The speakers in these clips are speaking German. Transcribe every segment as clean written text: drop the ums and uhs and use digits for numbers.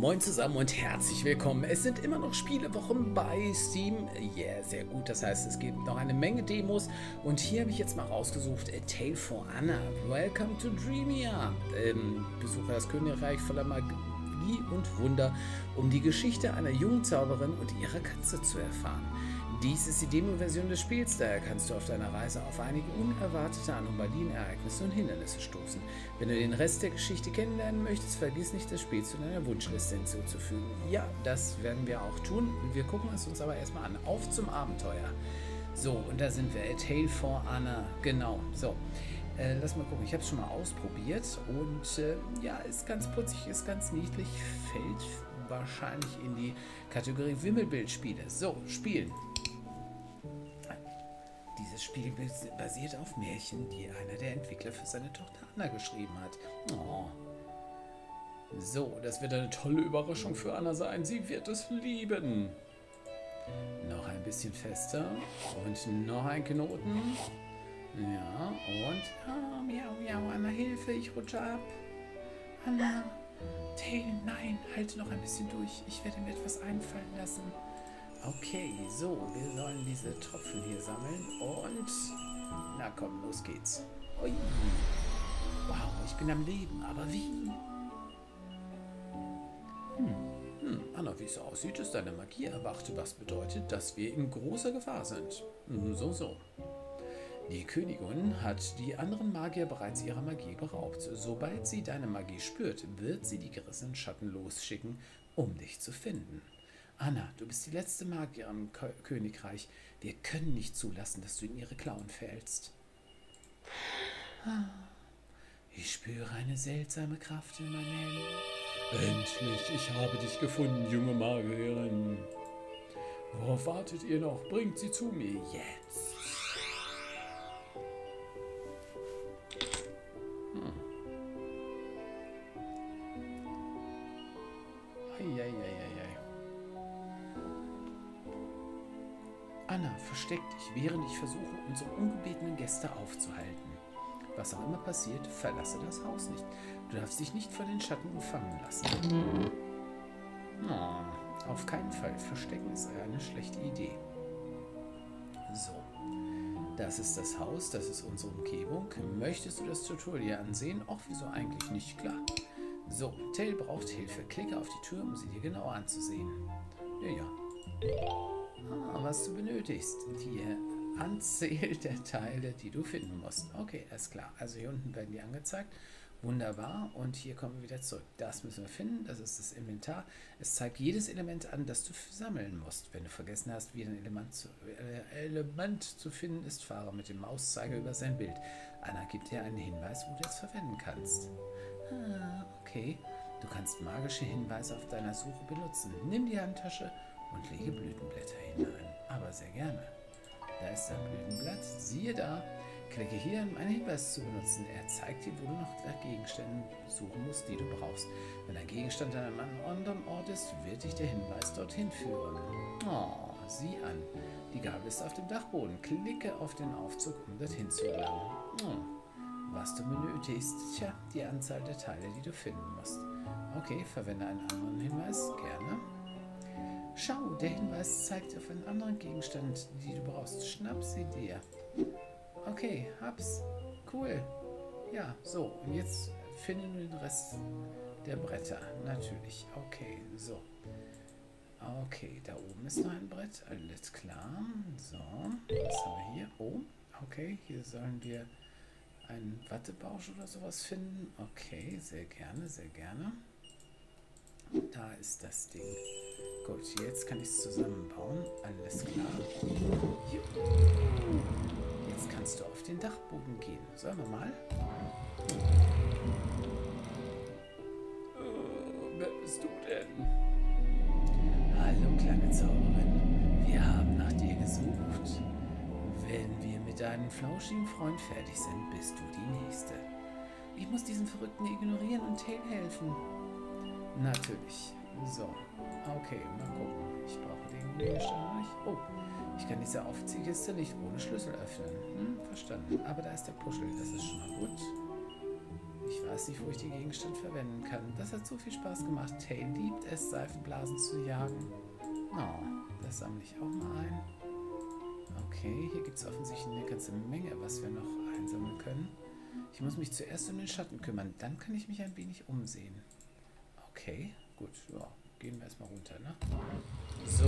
Moin zusammen und herzlich willkommen. Es sind immer noch Spielewochen bei Steam. Yeah, sehr gut. Das heißt, es gibt noch eine Menge Demos. Und hier habe ich jetzt mal rausgesucht, A Tale for Anna, Welcome to Dreamia. Besuche das Königreich voller Magie und Wunder, um die Geschichte einer jungen Zauberin und ihrer Katze zu erfahren. Dies ist die Demo-Version des Spiels, daher kannst du auf deiner Reise auf einige unerwartete Anomalien, Ereignisse und Hindernisse stoßen. Wenn du den Rest der Geschichte kennenlernen möchtest, vergiss nicht, das Spiel zu deiner Wunschliste hinzuzufügen. Ja, das werden wir auch tun. Wir gucken es uns aber erstmal an. Auf zum Abenteuer. So, und da sind wir. A Tale for Anna. Genau, so. Lass mal gucken. Ich habe es schon mal ausprobiert. Und ja, ist ganz putzig, ist ganz niedlich. Fällt wahrscheinlich in die Kategorie Wimmelbildspiele. So, spielen. Dieses Spiel basiert auf Märchen, die einer der Entwickler für seine Tochter Anna geschrieben hat. Oh. So, das wird eine tolle Überraschung für Anna sein. Sie wird es lieben. Noch ein bisschen fester. Und noch ein Knoten. Ja, und... Oh, miau, miau, Anna, Hilfe, ich rutsche ab. Anna, Tail, nein, halte noch ein bisschen durch. Ich werde mir etwas einfallen lassen. Okay, so, wir sollen diese Tropfen hier sammeln und... Na komm, los geht's. Ui. Wow, ich bin am Leben, aber wie? Anna, wie es aussieht, ist deine Magie erwacht, was bedeutet, dass wir in großer Gefahr sind. So, so. Die Königin hat die anderen Magier bereits ihrer Magie beraubt. Sobald sie deine Magie spürt, wird sie die gerissenen Schatten losschicken, um dich zu finden. Anna, du bist die letzte Magierin im Königreich. Wir können nicht zulassen, dass du in ihre Klauen fällst. Ich spüre eine seltsame Kraft in meinen Händen. Endlich, ich habe dich gefunden, junge Magierin. Worauf wartet ihr noch? Bringt sie zu mir jetzt. Anna, versteck dich, während ich versuche, unsere ungebetenen Gäste aufzuhalten. Was auch immer passiert, verlasse das Haus nicht. Du darfst dich nicht vor den Schatten gefangen lassen. Auf keinen Fall. Verstecken ist eine schlechte Idee. So. Das ist das Haus, das ist unsere Umgebung. Möchtest du das Tutorial ansehen? Ach, wieso eigentlich nicht? Klar. So, Tail braucht Hilfe. Klicke auf die Tür, um sie dir genau anzusehen. Ja, ja. Was du benötigst. Die Anzahl der Teile, die du finden musst. Okay, alles klar. Also hier unten werden die angezeigt. Wunderbar. Und hier kommen wir wieder zurück. Das müssen wir finden. Das ist das Inventar. Es zeigt jedes Element an, das du sammeln musst. Wenn du vergessen hast, wie ein Element zu finden ist, fahre mit dem Mauszeiger über sein Bild. Anna gibt dir einen Hinweis, wo du es verwenden kannst. Ah, okay. Du kannst magische Hinweise auf deiner Suche benutzen. Nimm die Handtasche und lege Blütenblätter hinein. Aber sehr gerne. Da ist ein Blütenblatt. Siehe da. Klicke hier, um einen Hinweis zu benutzen. Er zeigt dir, wo du noch nach Gegenständen suchen musst, die du brauchst. Wenn ein Gegenstand an einem anderen Ort ist, wird dich der Hinweis dorthin führen. Oh, sieh an. Die Gabel ist auf dem Dachboden. Klicke auf den Aufzug, um dorthin zu gelangen. Was du benötigst. Tja, die Anzahl der Teile, die du finden musst. Okay, verwende einen anderen Hinweis. Gerne. Schau, der Hinweis zeigt auf einen anderen Gegenstand, den du brauchst. Schnapp sie dir. Okay, hab's. Cool. Ja, so. Und jetzt finden wir den Rest der Bretter. Natürlich. Okay, so. Okay, da oben ist noch ein Brett. Alles klar. So, was haben wir hier? Oh, okay. Hier sollen wir einen Wattebausch oder sowas finden. Okay, sehr gerne, sehr gerne. Da ist das Ding. Gut, jetzt kann ich es zusammenbauen. Alles klar. Jetzt kannst du auf den Dachboden gehen. Sollen wir mal? Wer bist du denn? Hallo, kleine Zauberin. Wir haben nach dir gesucht. Wenn wir mit deinem flauschigen Freund fertig sind, bist du die Nächste. Ich muss diesen Verrückten ignorieren und Tail helfen. Natürlich. So. Okay, mal gucken. Ich brauche den Gegenstand nicht. Oh, ich kann diese Aufziehkiste nicht ohne Schlüssel öffnen. Verstanden. Aber da ist der Puschel. Das ist schon mal gut. Ich weiß nicht, wo ich den Gegenstand verwenden kann. Das hat so viel Spaß gemacht. Tail liebt es, Seifenblasen zu jagen. Oh, das sammle ich auch mal ein. Okay, hier gibt es offensichtlich eine ganze Menge, was wir noch einsammeln können. Ich muss mich zuerst um den Schatten kümmern, dann kann ich mich ein wenig umsehen. Okay, gut. Ja, gehen wir erstmal runter, ne? So.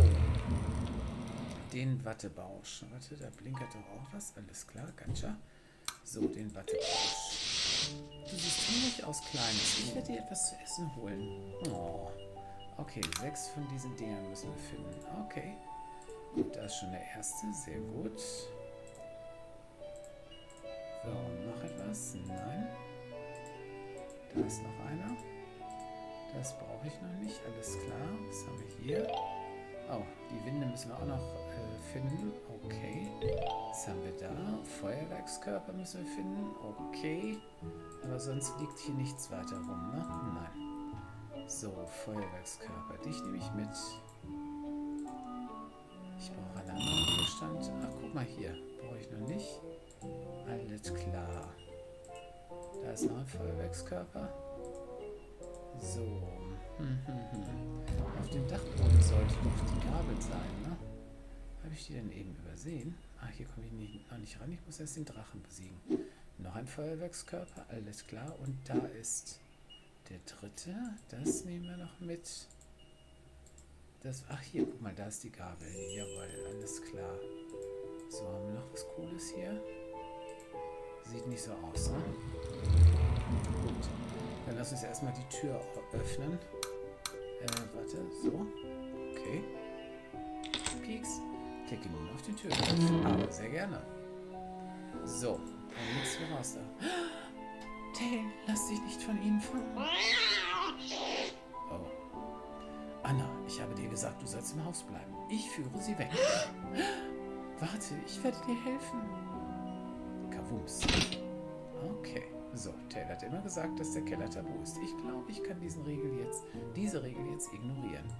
Den Wattebausch. Warte, da blinkert doch auch was. Alles klar, Gatscha. So, den Wattebausch. Du siehst ziemlich aus Kleines. Ich werde dir etwas zu essen holen. Oh. Okay, 6 von diesen Dingern müssen wir finden. Okay. Gut, da ist schon der erste. Sehr gut. So, noch etwas? Nein. Da ist noch einer. Das brauche ich noch nicht. Alles klar. Was haben wir hier? Oh, die Winde müssen wir auch noch finden. Okay. Was haben wir da? Feuerwerkskörper müssen wir finden. Okay. Aber sonst liegt hier nichts weiter rum, ne? Nein. So, Feuerwerkskörper. Dich nehme ich mit. Ich brauche einen anderen Gegenstand. Ach, guck mal hier. Brauche ich noch nicht. Alles klar. Da ist noch ein Feuerwerkskörper. So. Auf dem Dachboden sollte doch die Gabel sein, ne? Habe ich die denn eben übersehen? Ah, hier komme ich noch nicht ran. Ich muss erst den Drachen besiegen. Noch ein Feuerwerkskörper. Alles klar. Und da ist der dritte. Das nehmen wir noch mit. Das, ach, hier, guck mal, da ist die Gabel. Jawohl, alles klar. So, haben wir noch was Cooles hier? Sieht nicht so aus, ne? Gut. Dann lass uns erstmal die Tür öffnen. Warte, so. Okay. Pieks. Klicke nun auf die Tür. Aber sehr gerne. So, dann nichts mehr raus da. Tail, lass dich nicht von ihnen fangen. Oh. Anna, ich habe dir gesagt, du sollst im Haus bleiben. Ich führe sie weg. Warte, ich werde dir helfen. Kawumms. Okay. So, Tail hat immer gesagt, dass der Keller tabu ist. Ich glaube, ich kann diese Regel jetzt ignorieren.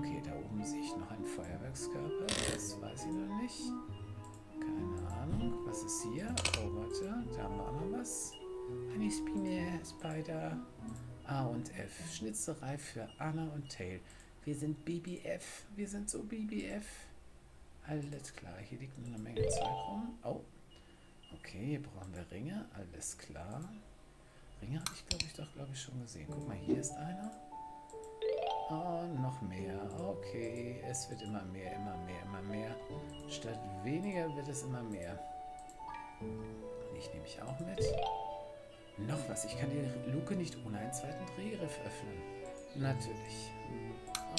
Okay, da oben sehe ich noch einen Feuerwerkskörper. Das weiß ich noch nicht. Keine Ahnung. Was ist hier? Oh, warte. Da haben wir auch noch was. Honeyspine, Spider. A und F. Schnitzerei für Anna und Tail. Wir sind BBF. Wir sind so BBF. Alles klar. Hier liegt noch eine Menge Zeug rum. Oh. Okay, hier brauchen wir Ringe, alles klar. Ringe habe ich, glaube ich, schon gesehen. Guck mal, hier ist einer. Oh, noch mehr. Okay, es wird immer mehr, immer mehr, immer mehr. Statt weniger wird es immer mehr. Ich nehme mich auch mit. Noch was, ich kann die Luke nicht ohne einen zweiten Drehgriff öffnen. Natürlich.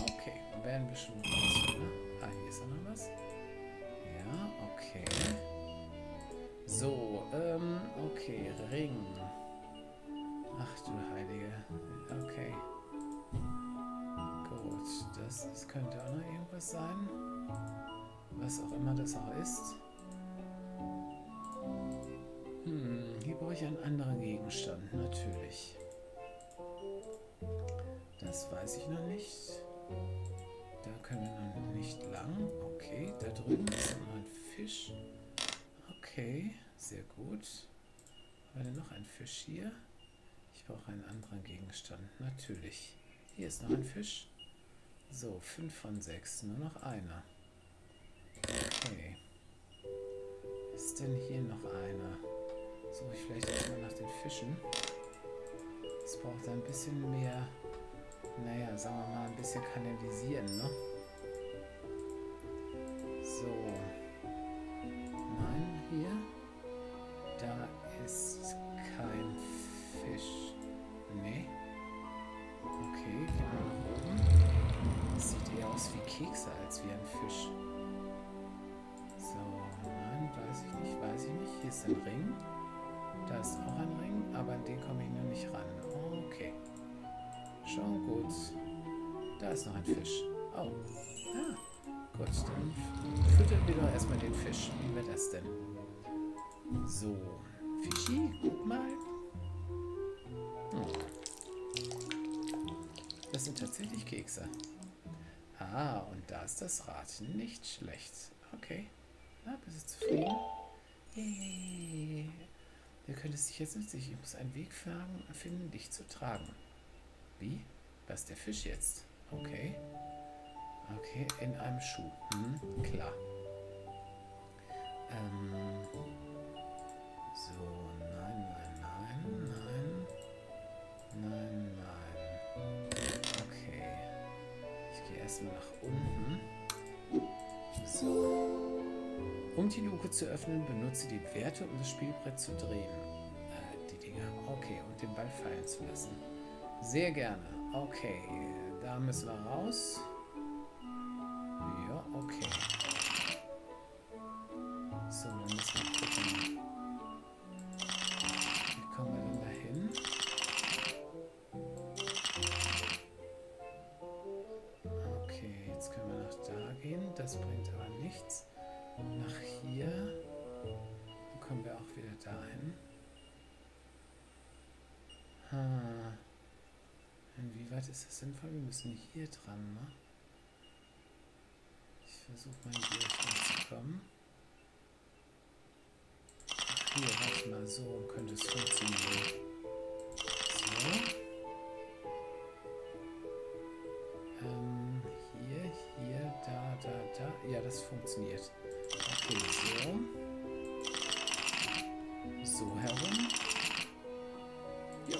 Okay, werden wir schon rausfinden. Ah, hier ist noch was. Ja, okay. So, okay, Ring. Ach du Heilige. Okay. Gut, das könnte auch noch irgendwas sein. Was auch immer das auch ist. Hier brauche ich einen anderen Gegenstand, natürlich. Das weiß ich noch nicht. Da können wir noch nicht lang. Okay, da drüben ist noch ein Fisch. Okay, sehr gut. Haben wir denn noch ein Fisch hier? Ich brauche einen anderen Gegenstand. Natürlich. Hier ist noch ein Fisch. So, 5 von 6. Nur noch einer. Okay. Ist denn hier noch einer? Suche ich vielleicht erstmal nach den Fischen. Es braucht ein bisschen mehr. Naja, sagen wir mal, ein bisschen kanalisieren, ne? So. Da ist kein Fisch. Nee. Okay, gehen wir nach oben. Das sieht eher aus wie Kekse als wie ein Fisch. So, nein, weiß ich nicht. Hier ist ein Ring. Da ist auch ein Ring, aber an den komme ich noch nicht ran. Okay. Schon gut. Da ist noch ein Fisch. Oh. Ah. Gut, dann füttern wir doch erstmal den Fisch. Wie wäre das denn? So, Fischi, guck mal. Das sind tatsächlich Kekse. Ah, und da ist das Rad. Nicht schlecht. Okay. Na, bist du zufrieden? Yay. Du könntest dich jetzt nützlich. Ich muss einen Weg finden, dich zu tragen. Wie? Was ist der Fisch jetzt? Okay. Okay, in einem Schuh. Hm, klar. So, nein. Okay. Ich gehe erstmal nach unten. So. Um die Luke zu öffnen, benutze die Werte, um das Spielbrett zu drehen. Die Dinger. Okay, und den Ball fallen zu lassen. Sehr gerne. Okay, da müssen wir raus. Ja, okay. So, dann müssen wir gucken. Wie kommen wir denn da hin? Okay, jetzt können wir nach da gehen. Das bringt aber nichts. Nach hier. Dann kommen wir auch wieder dahin. Hm. Inwieweit ist das sinnvoll? Wir müssen hier dran, ne? Ich versuche mal hier zu kommen. Ach, hier, warte mal, so könnte es funktionieren. So. Hier, da. Ja, das funktioniert. Okay, so. So herum. Jo,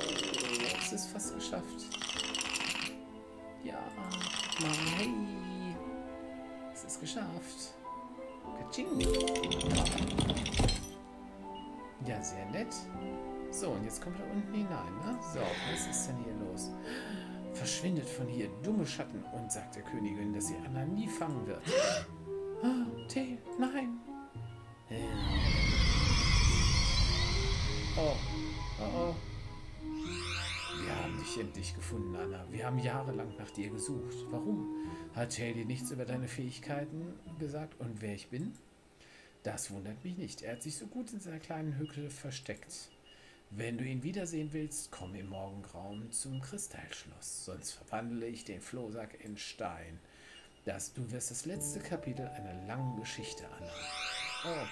es ist fast geschafft. Ja, guck mal, hey. Es ist geschafft. Katsching. Ja, sehr nett. So, und jetzt kommt er unten hinein, ne? So, was ist denn hier los? Verschwindet von hier, dumme Schatten, und sagt der Königin, dass sie Anna nie fangen wird. Ah, Tail, nein. Oh, oh, oh. Wir haben dich endlich gefunden, Anna. Wir haben jahrelang nach dir gesucht. Warum? Hat Tail dir nichts über deine Fähigkeiten gesagt und wer ich bin? Das wundert mich nicht. Er hat sich so gut in seiner kleinen Hütte versteckt. Wenn du ihn wiedersehen willst, komm im Morgengrauen zum Kristallschloss, sonst verwandle ich den Flohsack in Stein. Du wirst das letzte Kapitel einer langen Geschichte anhören. Oh.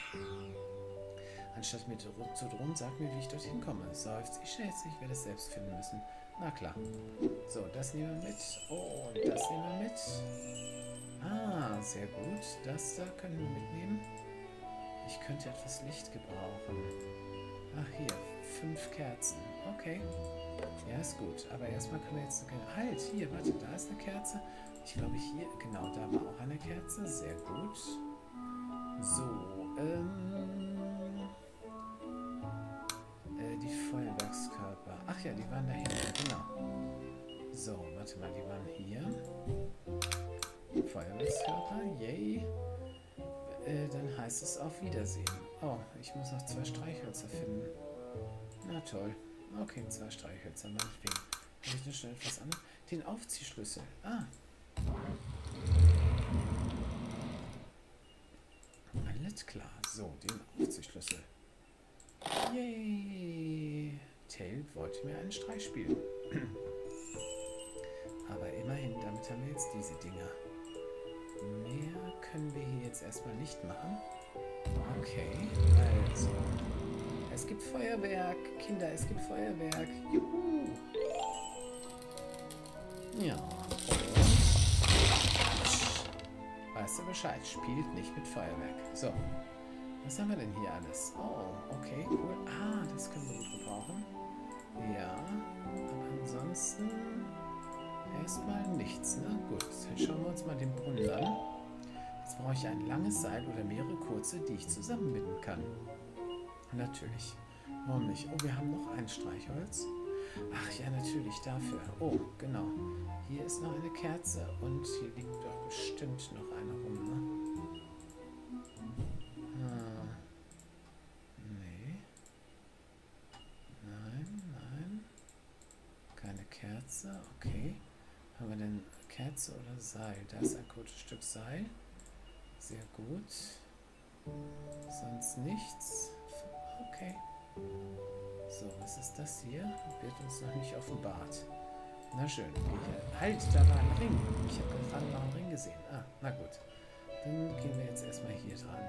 Anstatt mir zu drohen, sag mir, wie ich dorthin komme. Seufzt, ich schätze, ich werde es selbst finden müssen. Na klar. So, das nehmen wir mit. Oh, und das nehmen wir mit. Ah, sehr gut. Das da können wir mitnehmen. Ich könnte etwas Licht gebrauchen. Ach, hier. 5 Kerzen. Okay. Ja, ist gut. Aber erstmal können wir jetzt... Halt, hier, warte, da ist eine Kerze. Ich glaube, hier... Genau, da war auch eine Kerze. Sehr gut. So, die Feuerwerkskörper. Ach ja, die waren da hinten. Genau. So, warte mal, die waren hier. Feuerwerkskörper. Yay. Dann heißt es auf Wiedersehen. Oh, ich muss noch 2 Streichhölzer finden. Na toll. Okay, 2 Streichhölzer. Meinetwegen. Habe ich nur schnell etwas anderes? Den Aufziehschlüssel. Ah. Alles klar. So, den Aufziehschlüssel. Yay. Tail wollte mir einen Streich spielen. Aber immerhin, damit haben wir jetzt diese Dinger. Mehr können wir hier jetzt erstmal nicht machen. Okay, also... Es gibt Feuerwerk, Kinder, es gibt Feuerwerk. Juhu! Ja. Weißt du Bescheid, spielt nicht mit Feuerwerk. So, was haben wir denn hier alles? Oh, okay, cool. Ah, das können wir gut gebrauchen. Ja, aber ansonsten erstmal nichts, ne? Gut, dann schauen wir uns mal den Brunnen an. Jetzt brauche ich ein langes Seil oder mehrere kurze, die ich zusammenbinden kann. Natürlich. Warum nicht? Oh, wir haben noch ein Streichholz. Ach ja, natürlich, dafür. Oh, genau. Hier ist noch eine Kerze und hier liegt doch bestimmt noch eine rum, ne? Ah. Nee. Nein. Keine Kerze. Okay. Haben wir denn Kerze oder Seil? Da ist ein kurzes Stück Seil. Sehr gut. Sonst nichts. Okay. So, was ist das hier? Wird uns noch nicht offenbart. Na schön. Halt, da war ein Ring. Ich habe gerade noch einen Ring gesehen. Ah, na gut. Dann gehen wir jetzt erstmal hier dran.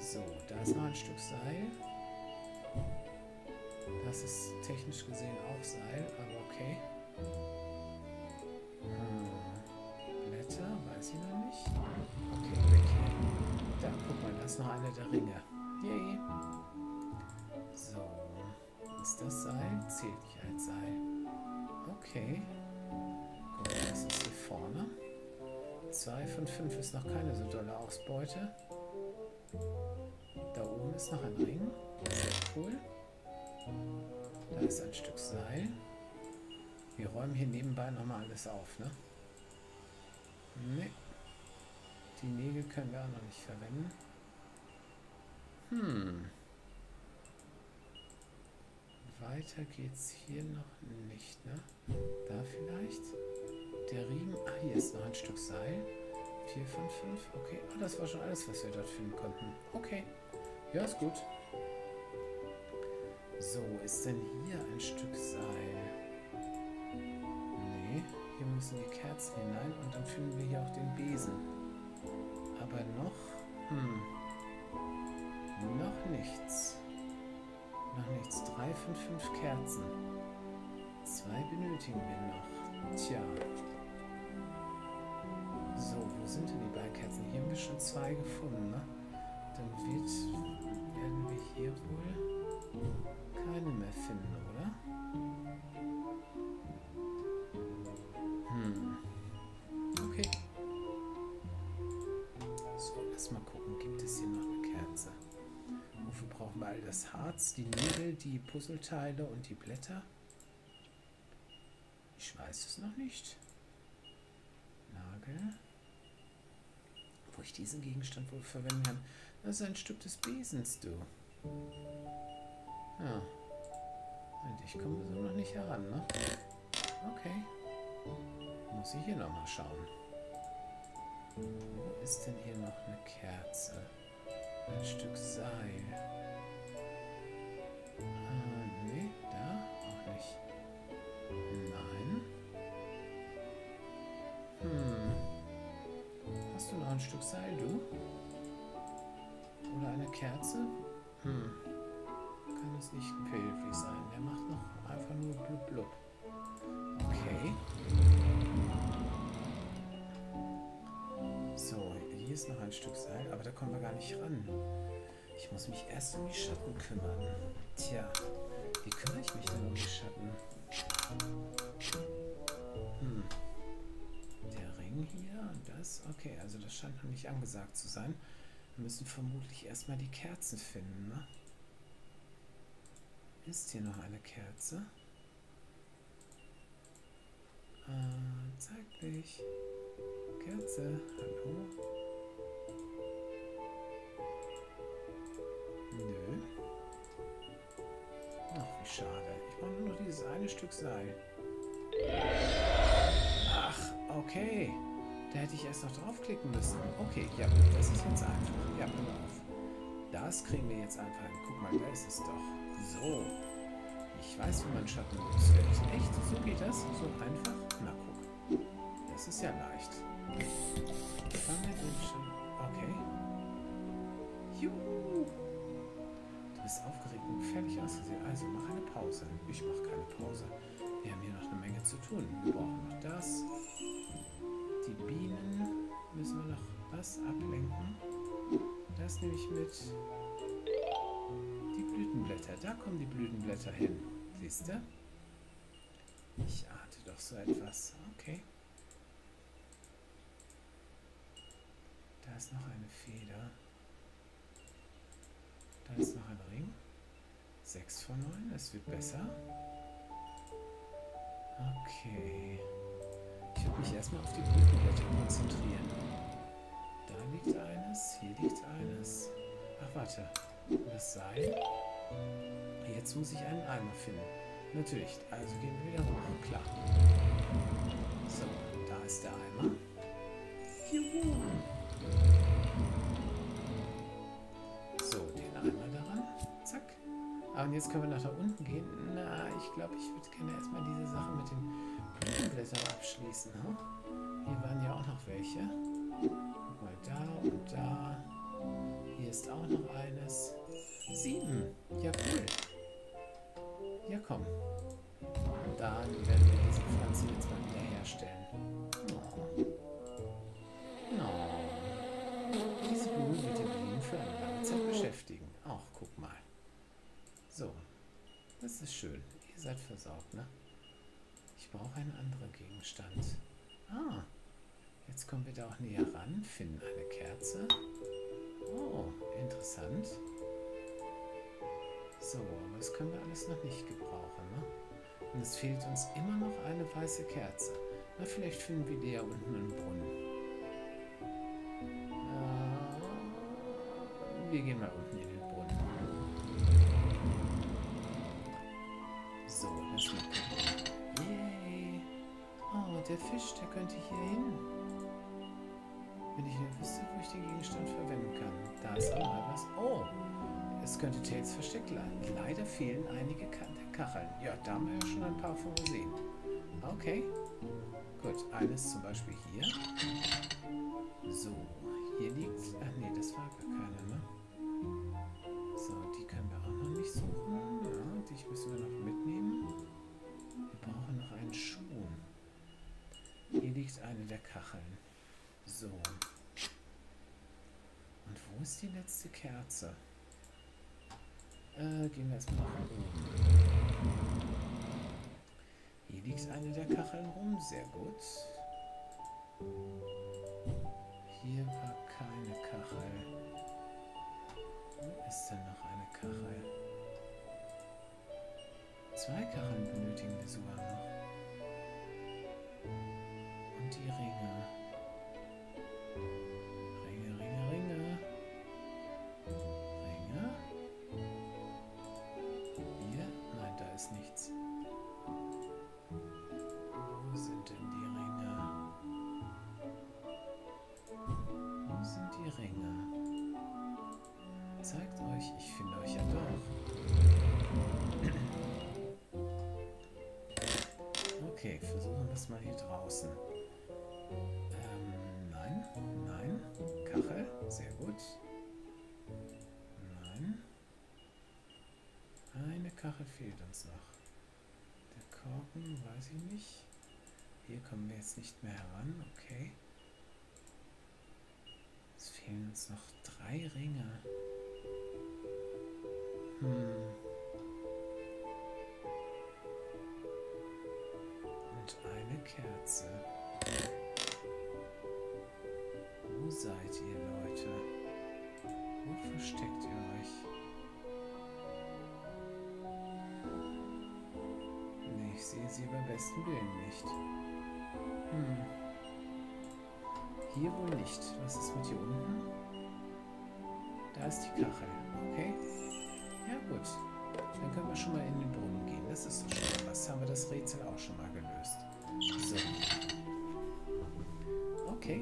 So, da ist noch ein Stück Seil. Das ist technisch gesehen auch Seil, aber okay. Blätter, weiß ich noch nicht. Okay, weg hier. Da, guck mal, da ist noch einer der Ringe. Yay. So, ist das Seil? Zählt nicht als Seil. Okay. Gut, das ist hier vorne. 2 von 5 ist noch keine so dolle Ausbeute. Da oben ist noch ein Ring. Sehr cool. Da ist ein Stück Seil. Wir räumen hier nebenbei nochmal alles auf, ne? Ne. Die Nägel können wir auch noch nicht verwenden. Weiter geht's hier noch nicht, ne? Da vielleicht? Der Riemen. Ah, hier ist noch ein Stück Seil. 4 von 5. Okay. Ah, das war schon alles, was wir dort finden konnten. Okay. Ja, ist gut. So, ist denn hier ein Stück Seil? Nee, hier müssen die Kerzen hinein und dann finden wir hier auch den Besen. Aber noch, noch nichts. Noch nichts. 3 von 5 Kerzen. 2 benötigen wir noch. Tja. So, wo sind denn die beiden Kerzen? Hier haben wir schon 2 gefunden, ne? Dann werden wir hier wohl keine mehr finden, oder? Okay. So, lass mal gucken. Gibt es hier noch eine Kerze? Wofür brauchen wir all das Harz, die Nägel, die Puzzleteile und die Blätter? Ich weiß es noch nicht. Nagel. Wo ich diesen Gegenstand wohl verwenden kann. Das ist ein Stück des Besens, du. Ja. Und ich komme so noch nicht heran, ne? Okay. Muss ich hier nochmal schauen. Wo ist denn hier noch eine Kerze? Ein Stück Seil. Nee, da auch nicht. Nein. Hast du noch ein Stück Seil, du? Oder eine Kerze? Kann es nicht ein Pilgrim sein. Der macht noch einfach nur blub blub. Okay. So, hier ist noch ein Stück Seil, aber da kommen wir gar nicht ran. Ich muss mich erst um die Schatten kümmern. Tja, wie kümmere ich mich denn um die Schatten? Der Ring hier und das? Okay, also das scheint noch nicht angesagt zu sein. Wir müssen vermutlich erstmal die Kerzen finden, ne? Ist hier noch eine Kerze? Zeig dich. Kerze, hallo? Nö. Ach, wie schade. Ich brauche nur noch dieses eine Stück Seil. Ach, okay. Da hätte ich erst noch draufklicken müssen. Okay, ja, das ist jetzt einfach. Ja, pass auf. Das kriegen wir jetzt einfach hin. Guck mal, da ist es doch. So, ich weiß, wie man Schatten loswerden. Echt? So geht das? So einfach? Na guck. Das ist ja leicht. Okay. Juhu! Du bist aufgeregt und gefährlich ausgesehen. Also mach eine Pause. Ich mache keine Pause. Wir haben hier noch eine Menge zu tun. Wir brauchen noch das. Die Bienen müssen wir noch was ablenken. Das nehme ich mit. Blütenblätter, da kommen die Blütenblätter hin. Siehst du? Ich ahnte doch so etwas. Okay. Da ist noch eine Feder. Da ist noch ein Ring. 6 von 9, das wird besser. Okay. Ich würde mich erstmal auf die Blütenblätter konzentrieren. Da liegt eines, hier liegt eines. Ach, warte. Das Seil. Jetzt muss ich einen Eimer finden. Natürlich. Also gehen wir wieder hoch. Klar. So, da ist der Eimer. Juhu. So, den Eimer daran. Zack. Ah, und jetzt können wir nach da unten gehen. Na, ich glaube, ich würde gerne erstmal diese Sache mit den Blumenblättern abschließen. Hm? Hier waren ja auch noch welche. Guck mal, da und da. Hier ist auch noch eines. 7. Ja, cool. bekommen. Und dann werden wir diese Pflanze jetzt mal wiederherstellen. Oh. Diese Blumen wird den Blumen für eine lange Zeit beschäftigen. Auch, guck mal. So. Das ist schön. Ihr seid versorgt, ne? Ich brauche einen anderen Gegenstand. Ah. Jetzt kommen wir da auch näher ran, finden eine Kerze. Oh, interessant. So, aber das können wir alles noch nicht gebrauchen, ne? Und es fehlt uns immer noch eine weiße Kerze. Na, vielleicht finden wir die ja unten im Brunnen. Wir gehen mal unten in den Brunnen. So, lass mal gucken. Yay! Oh, der Fisch, der könnte hier hin. Wenn ich nur wüsste, wo ich den Gegenstand verwenden kann. Da ist auch mal was. Oh! Es könnte Tails versteckt landen. Leider fehlen einige Kacheln. Ja, da haben wir ja schon ein paar von gesehen. Okay. Gut, eines zum Beispiel hier. So, hier liegt... Ach nee, das war gar keine, ne? So, die können wir auch noch nicht suchen. Ja, die müssen wir noch mitnehmen. Wir brauchen noch einen Schuh. Hier liegt eine der Kacheln. So. Und wo ist die letzte Kerze? Gehen wir erstmal nach oben. Hier liegt eine der Kacheln rum, sehr gut. Hier war keine Kachel. Wo ist denn noch eine Kachel? Zwei Kacheln benötigen wir sogar noch. Und die Ringe. Zeigt euch, ich finde euch ja doch. Okay, versuchen wir es mal hier draußen. Nein, nein. Kachel, sehr gut. Nein. Eine Kachel fehlt uns noch. Der Korken, weiß ich nicht. Hier kommen wir jetzt nicht mehr heran, okay. Es fehlen uns noch 3 Ringe. Und eine Kerze. Wo seid ihr, Leute? Wo versteckt ihr euch? Nee, ich sehe sie beim besten Willen nicht. Hier wohl nicht. Was ist mit hier unten? Da ist die Kachel. Okay. Ja gut, dann können wir schon mal in den Brunnen gehen. Das ist doch schon mal was. Haben wir das Rätsel auch schon mal gelöst. So. Okay.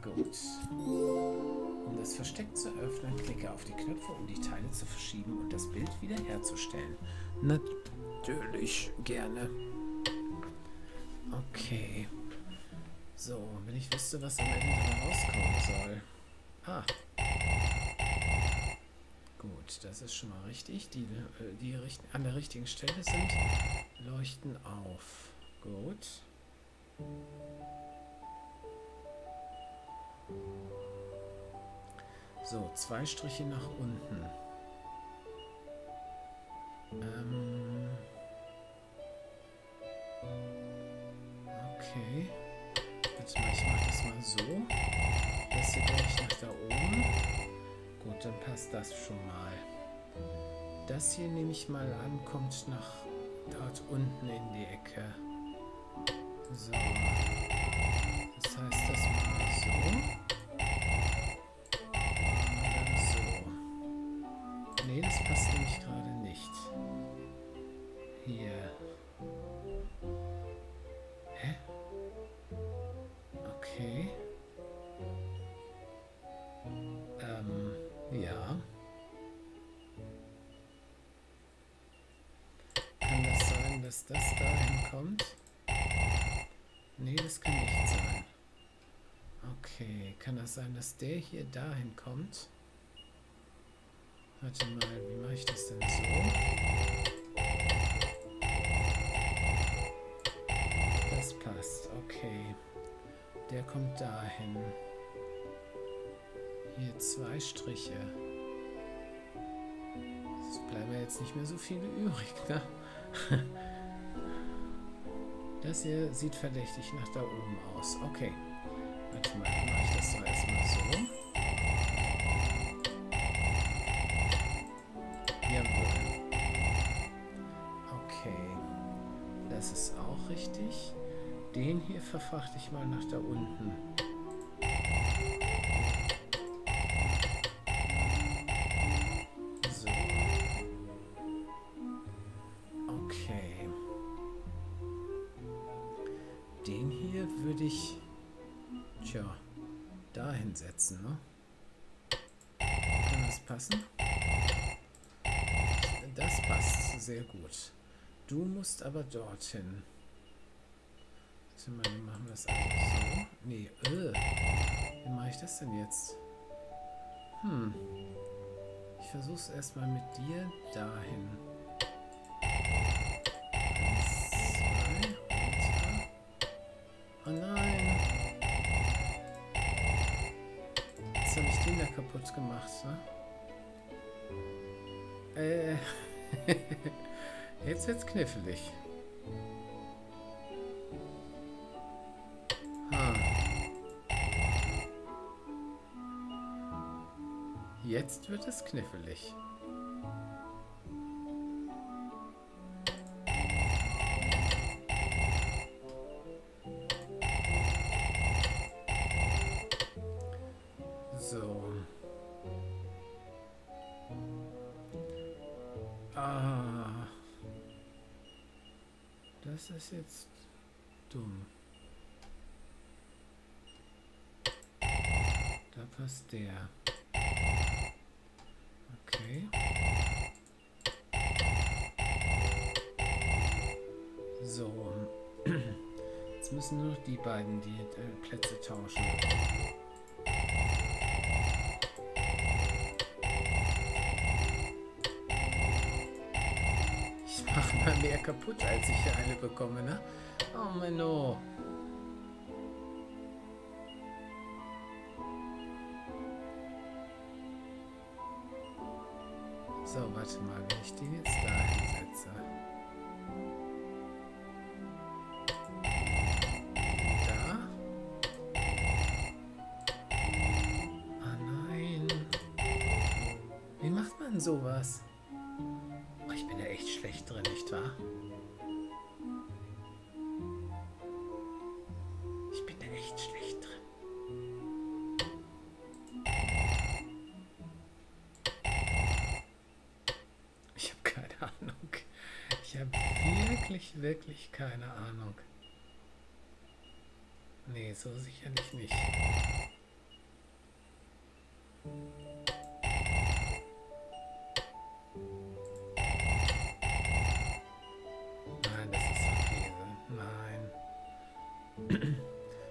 Gut. Um das Versteck zu öffnen, klicke auf die Knöpfe, um die Teile zu verschieben und das Bild wiederherzustellen. Natürlich gerne. Okay. So, wenn ich wüsste, was am Ende rauskommen soll. Ah. Gut, das ist schon mal richtig. Die an der richtigen Stelle sind, leuchten auf. Gut. So, 2 Striche nach unten. Okay. Jetzt mache ich das mal so. Das hier gleich nach da oben. Gut, dann passt das schon mal. Das hier nehme ich mal an, kommt nach dort unten in die Ecke. So. Das heißt, das machen wir so. Und dann so. Nee, das passt nämlich gerade nicht. Hier. Hä? Okay. Ja. Kann das sein, dass das dahin kommt? Nee, das kann nicht sein. Okay, kann das sein, dass der hier dahin kommt? Warte mal, wie mache ich das denn so? passt. Okay. Der kommt dahin. Hier 2 Striche. Es bleiben ja jetzt nicht mehr so viele übrig, ne? Das hier sieht verdächtig nach da oben aus. Okay. Warte mal, dann mache ich das doch erstmal so. Jawohl. Okay. Das ist auch richtig. Den hier verfrachte ich mal nach da unten. Setzen, ne? Kann das passen? Das passt sehr gut. Du musst aber dorthin. Warte mal, wir machen das einfach so. Nee, wie mache ich das denn jetzt? Hm. Ich versuch's erstmal mit dir dahin. 1, 2, runter. Oh nein! Habe ich den da kaputt gemacht, ne? Jetzt wird's knifflig. Ah. Jetzt wird es knifflig. Das ist jetzt dumm. Da passt der. Okay. So. Jetzt müssen nur noch die beiden die Plätze tauschen. Mehr kaputt, als ich hier eine bekomme, ne? Oh mein no. So, warte mal, wenn ich den jetzt da hinsetze. Da. Ah nein. Wie macht man sowas? Schlecht drin, nicht wahr? Ich bin da echt schlecht drin. Ich habe keine Ahnung. Ich habe wirklich, wirklich keine Ahnung. Nee, so sicherlich nicht.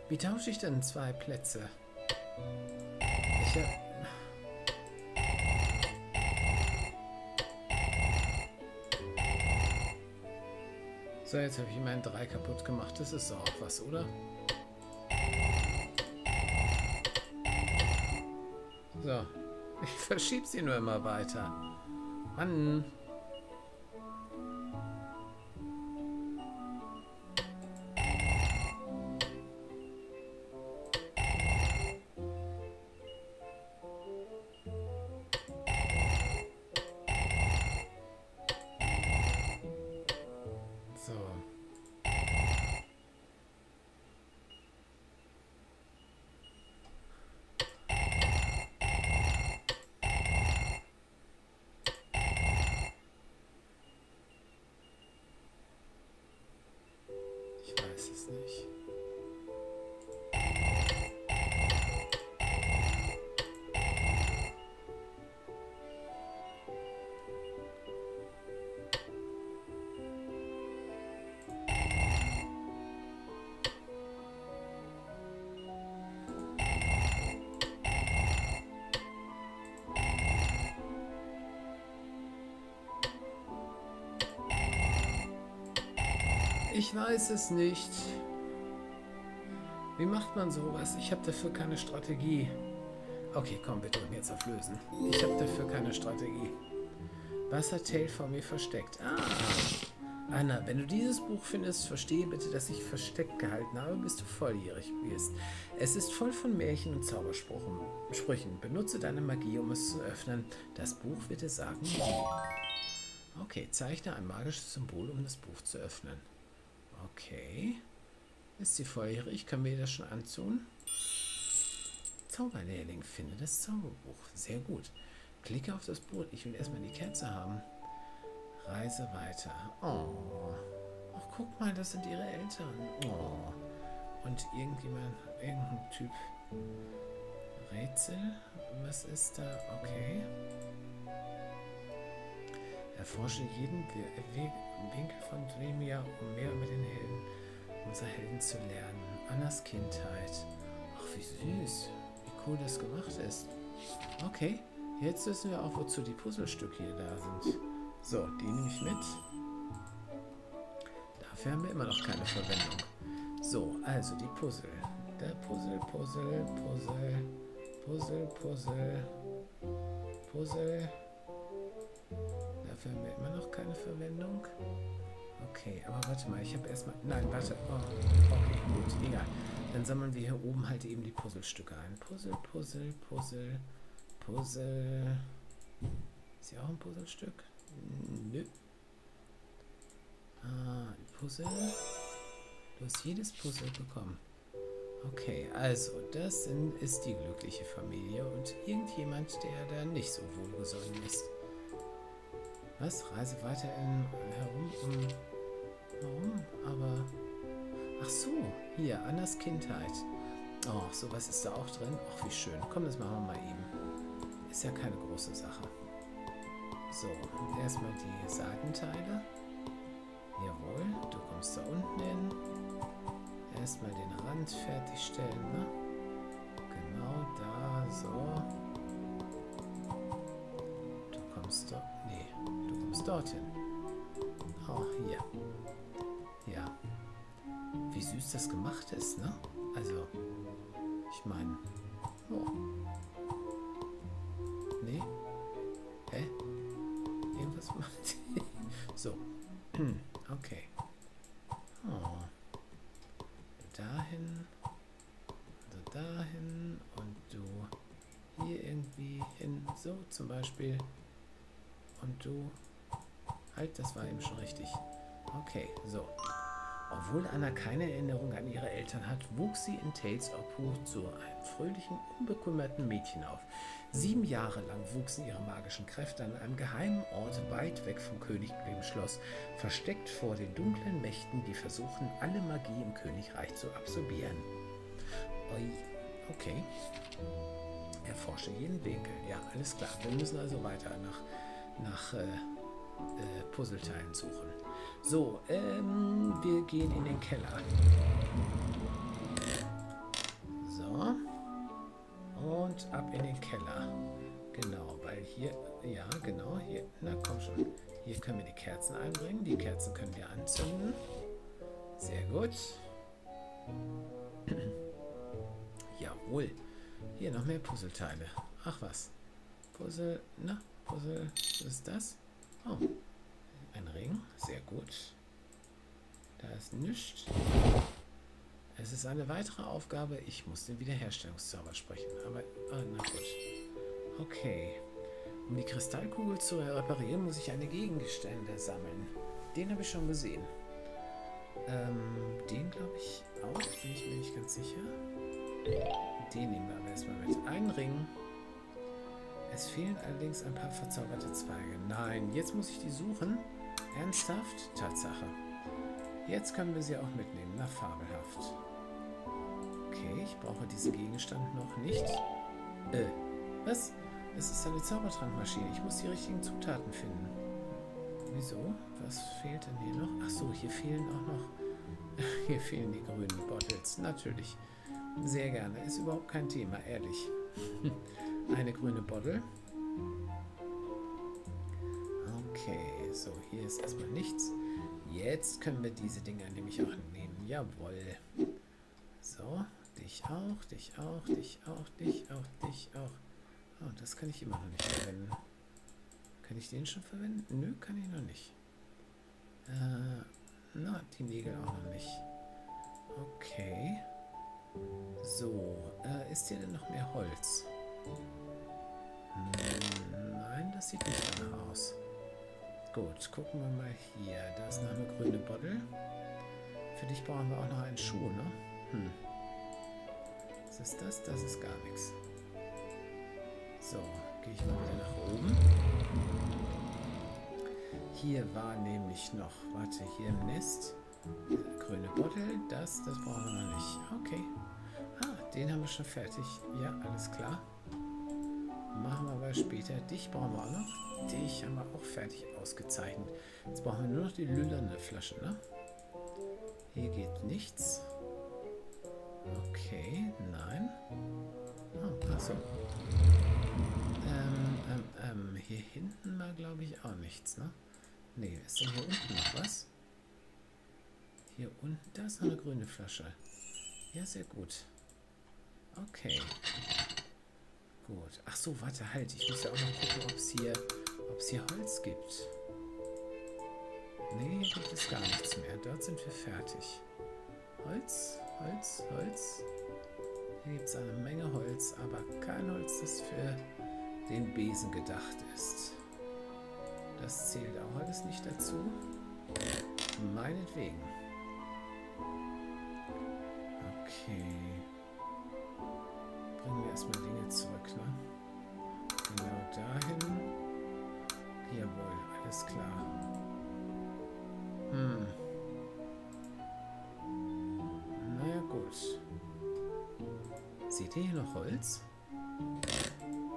Wie tausche ich denn 2 Plätze? So, jetzt habe ich meinen 3 kaputt gemacht. Das ist doch auch was, oder? So. Ich verschiebe sie nur immer weiter. Mann. Nicht. Ich weiß es nicht. Wie macht man sowas? Ich habe dafür keine Strategie. Okay, komm, wir drücken jetzt auf Lösen. Ich habe dafür keine Strategie. Was hat Tail vor mir versteckt? Ah! Anna, wenn du dieses Buch findest, verstehe bitte, dass ich versteckt gehalten habe, bis du volljährig bist. Es ist voll von Märchen und Zaubersprüchen. Benutze deine Magie, um es zu öffnen. Das Buch wird dir sagen, wie. Okay, zeichne ein magisches Symbol, um das Buch zu öffnen. Okay. Ist sie volljährig? Können wir das schon anzünden? Zauberlehrling, finde das Zauberbuch. Sehr gut. Klicke auf das Boot. Ich will erstmal die Kerze haben. Reise weiter. Oh. Ach, guck mal, das sind ihre Eltern. Oh. Und irgendjemand, irgendein Typ. Rätsel? Was ist da? Okay. Erforsche jeden Winkel von Dreamia, um mehr über den Helden, unser Helden zu lernen. Annas Kindheit. Ach, wie süß. Wie cool das gemacht ist. Okay. Jetzt wissen wir auch, wozu die Puzzlestücke hier da sind. So, die nehme ich mit. Dafür haben wir immer noch keine Verwendung. So, also die Puzzle. Der Puzzle. Dafür haben wir immer noch keine Verwendung. Okay, aber warte mal, ich habe erstmal... Nein, warte. Oh, okay, gut, egal. Dann sammeln wir hier oben halt eben die Puzzlestücke ein. Puzzle. Ist hier auch ein Puzzlestück? Nö. Ah, Puzzle. Du hast jedes Puzzle bekommen. Okay, also das ist die glückliche Familie und irgendjemand, der da nicht so wohlgesonnen ist. Was? Reise weiter herum? Warum? Aber... Ach so, hier, Annas Kindheit. Oh, sowas ist da auch drin. Ach, wie schön. Komm, das machen wir mal eben. Ist ja keine große Sache. So, erstmal die Seitenteile. Jawohl, du kommst da unten hin. Erstmal den Rand fertigstellen, ne? Genau da, so. Du kommst da. Nee, du kommst dorthin. Oh, hier. Ja. Wie süß das gemacht ist, ne? Also, ich meine. Oh. Nee. Hä? Irgendwas macht die. So. Okay. Oh. Dahin. Also dahin. Und du hier irgendwie hin. So zum Beispiel. Und du. Halt, das war eben schon richtig. Okay, so. Obwohl Anna keine Erinnerung an ihre Eltern hat, wuchs sie in Tails Obhut zu einem fröhlichen, unbekümmerten Mädchen auf. 7 Jahre lang wuchsen ihre magischen Kräfte an einem geheimen Ort weit weg vom königlichen Schloss, versteckt vor den dunklen Mächten, die versuchen, alle Magie im Königreich zu absorbieren. Okay. Erforsche jeden Winkel. Ja, alles klar. Wir müssen also weiter nach Puzzleteilen suchen. So, wir gehen in den Keller. So. Und ab in den Keller. Genau, weil hier, ja genau, hier, na komm schon. Hier können wir die Kerzen einbringen. Die Kerzen können wir anzünden. Sehr gut. Jawohl. Hier noch mehr Puzzleteile. Ach was. Puzzle, was ist das? Oh. Ein Ring, sehr gut. Da ist nichts. Es ist eine weitere Aufgabe. Ich muss den Wiederherstellungszauber sprechen. Aber, na gut. Okay. Um die Kristallkugel zu reparieren, muss ich eine Gegenstände sammeln. Den habe ich schon gesehen. Den glaube ich auch. Bin ich mir nicht ganz sicher. Den nehmen wir aber erstmal mit. Einen Ring. Es fehlen allerdings ein paar verzauberte Zweige. Nein, jetzt muss ich die suchen. Ernsthaft? Tatsache. Jetzt können wir sie auch mitnehmen. Na, fabelhaft. Okay, ich brauche diesen Gegenstand noch nicht. Was? Es ist eine Zaubertrankmaschine. Ich muss die richtigen Zutaten finden. Wieso? Was fehlt denn hier noch? Ach so, hier fehlen auch noch... Hier fehlen die grünen Bottles. Natürlich. Sehr gerne. Ist überhaupt kein Thema, ehrlich. Eine grüne Bottle. Okay, so, hier ist erstmal nichts. Jetzt können wir diese Dinger nämlich auch nehmen. Jawohl. So, dich auch, dich auch, dich auch, dich auch, dich auch. Oh, das kann ich immer noch nicht verwenden. Kann ich den schon verwenden? Nö, kann ich noch nicht. Na, die Nägel auch noch nicht. Okay. So, ist hier denn noch mehr Holz? Nein, das sieht nicht danach aus. Gut, gucken wir mal hier. Da ist noch eine grüne Bottle. Für dich brauchen wir auch noch einen Schuh, ne? Hm. Was ist das? Das ist gar nichts. So, gehe ich mal wieder nach oben. Hier war nämlich noch, warte, hier im Nest. Grüne Bottle, das brauchen wir noch nicht. Okay. Ah, den haben wir schon fertig. Ja, alles klar. Machen wir aber später. Dich brauchen wir auch noch. Dich haben wir auch fertig ausgezeichnet. Jetzt brauchen wir nur noch die lilane Flasche, ne? Hier geht nichts. Okay, nein. Oh, achso. Hier hinten war, glaube ich, auch nichts, ne? Nee, ist denn hier unten noch was? Hier unten, da ist noch eine grüne Flasche. Ja, sehr gut. Okay. Gut. Ach so, warte, halt. Ich muss ja auch noch gucken, ob es hier Holz gibt. Nee, hier gibt es gar nichts mehr. Dort sind wir fertig. Holz, Holz, Holz. Hier gibt es eine Menge Holz, aber kein Holz, das für den Besen gedacht ist. Das zählt auch alles nicht dazu. Meinetwegen. Okay. Bringen wir erstmal Dinge zurück, ne? Genau dahin. Jawohl, alles klar. Hm. Na ja, gut. Seht ihr hier noch Holz?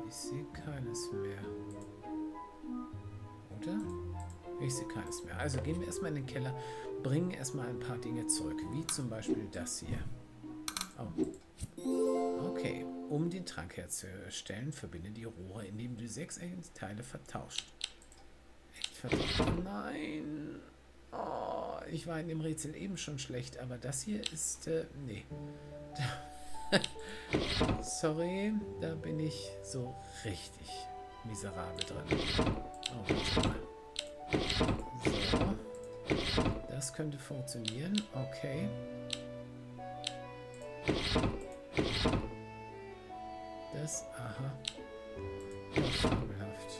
Ich sehe keines mehr. Oder? Ich sehe keines mehr. Also gehen wir erstmal in den Keller, bringen erstmal ein paar Dinge zurück, wie zum Beispiel das hier. Oh. Okay. Um den Trank herzustellen, verbinde die Rohre, indem du 6 Teile vertauscht. Echt vertauscht? Nein. Oh, ich war in dem Rätsel eben schon schlecht, aber das hier ist... nee. Sorry, da bin ich so richtig miserabel drin. Oh, warte mal. So. Das könnte funktionieren. Okay. Das, aha. Das ist fabelhaft.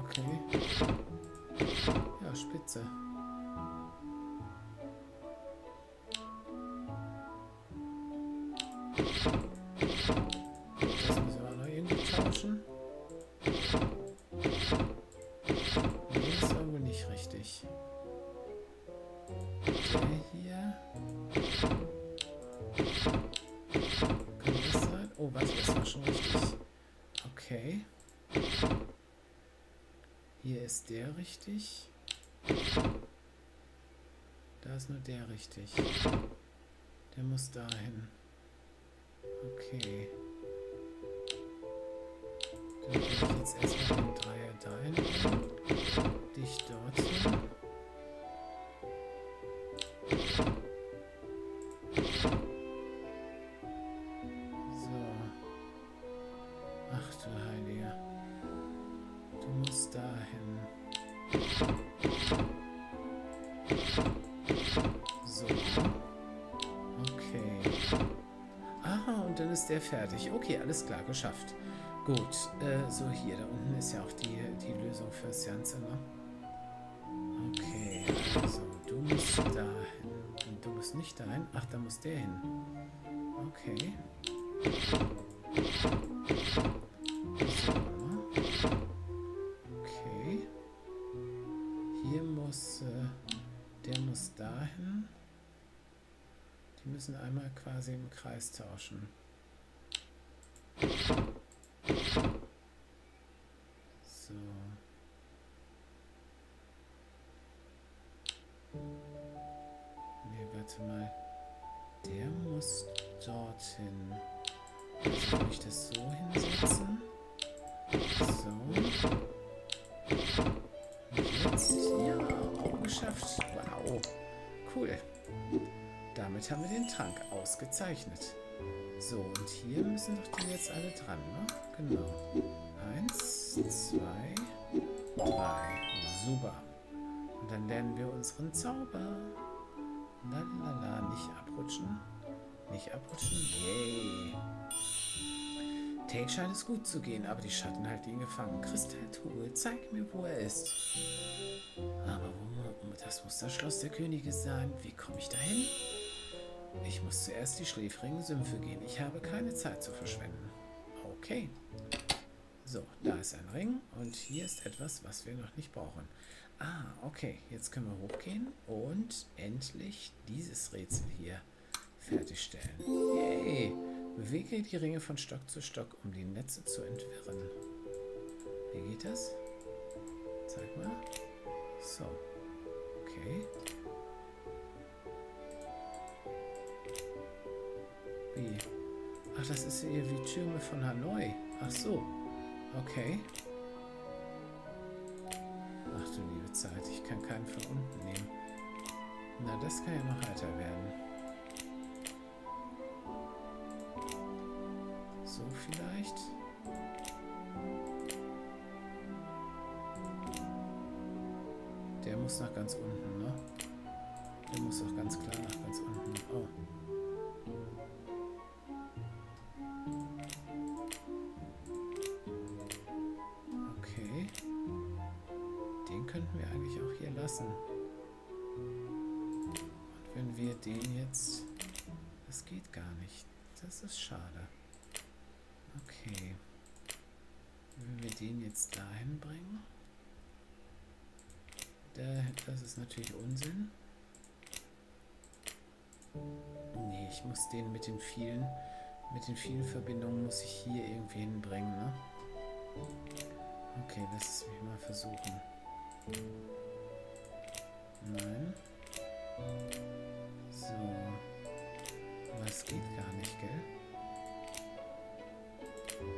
Okay. Ja, spitze. Der richtig? Da ist nur der richtig. Der muss dahin. Okay. Dann gehe ich jetzt erstmal den Dreier dahin. Dich dorthin. Der fertig. Okay, alles klar, geschafft. Gut, so hier, da unten ist ja auch die Lösung fürs Ganze, ne? Okay, also du musst dahin. Und du musst nicht dahin. Ach, da muss der hin. Okay. So. Okay. Hier muss, der muss dahin. Die müssen einmal quasi im Kreis tauschen. So. Ne, warte mal. Der muss dorthin. Jetzt kann ich das so hinsetzen. So. Und jetzt, ja. geschafft. Wow. Cool. Damit haben wir den Trank ausgezeichnet. So, und hier müssen doch die jetzt alle dran, ne? Genau. 1, 2, 3. Super. Und dann lernen wir unseren Zauber. Lalala, nicht abrutschen. Nicht abrutschen. Yay. Tail scheint es gut zu gehen, aber die Schatten halten ihn gefangen. Kristalltruhe, zeig mir, wo er ist. Aber das muss das Schloss der Könige sein. Wie komme ich dahin? Ich muss zuerst die schläfrigen Sümpfe gehen. Ich habe keine Zeit zu verschwenden. Okay. So, da ist ein Ring und hier ist etwas, was wir noch nicht brauchen. Ah, okay. Jetzt können wir hochgehen und endlich dieses Rätsel hier fertigstellen. Yay! Bewege die Ringe von Stock zu Stock, um die Netze zu entwirren. Wie geht das? Zeig mal. So. Okay. Wie? Ach, das ist hier wie Türme von Hanoi. Ach so. Okay. Ach du liebe Zeit, ich kann keinen von unten nehmen. Na, das kann ja noch heiter werden. So vielleicht. Der muss nach ganz unten, ne? Der muss doch ganz klar nach ganz unten. Oh. Okay. Den könnten wir eigentlich auch hier lassen. Und wenn wir den jetzt... Das geht gar nicht. Das ist schade. Okay. Wenn wir den jetzt dahin bringen... Das ist natürlich Unsinn. Nee, ich muss den mit den vielen Verbindungen muss ich hier irgendwie hinbringen, ne? Okay, lass es mich mal versuchen. Nein. So. Aber es geht gar nicht, gell?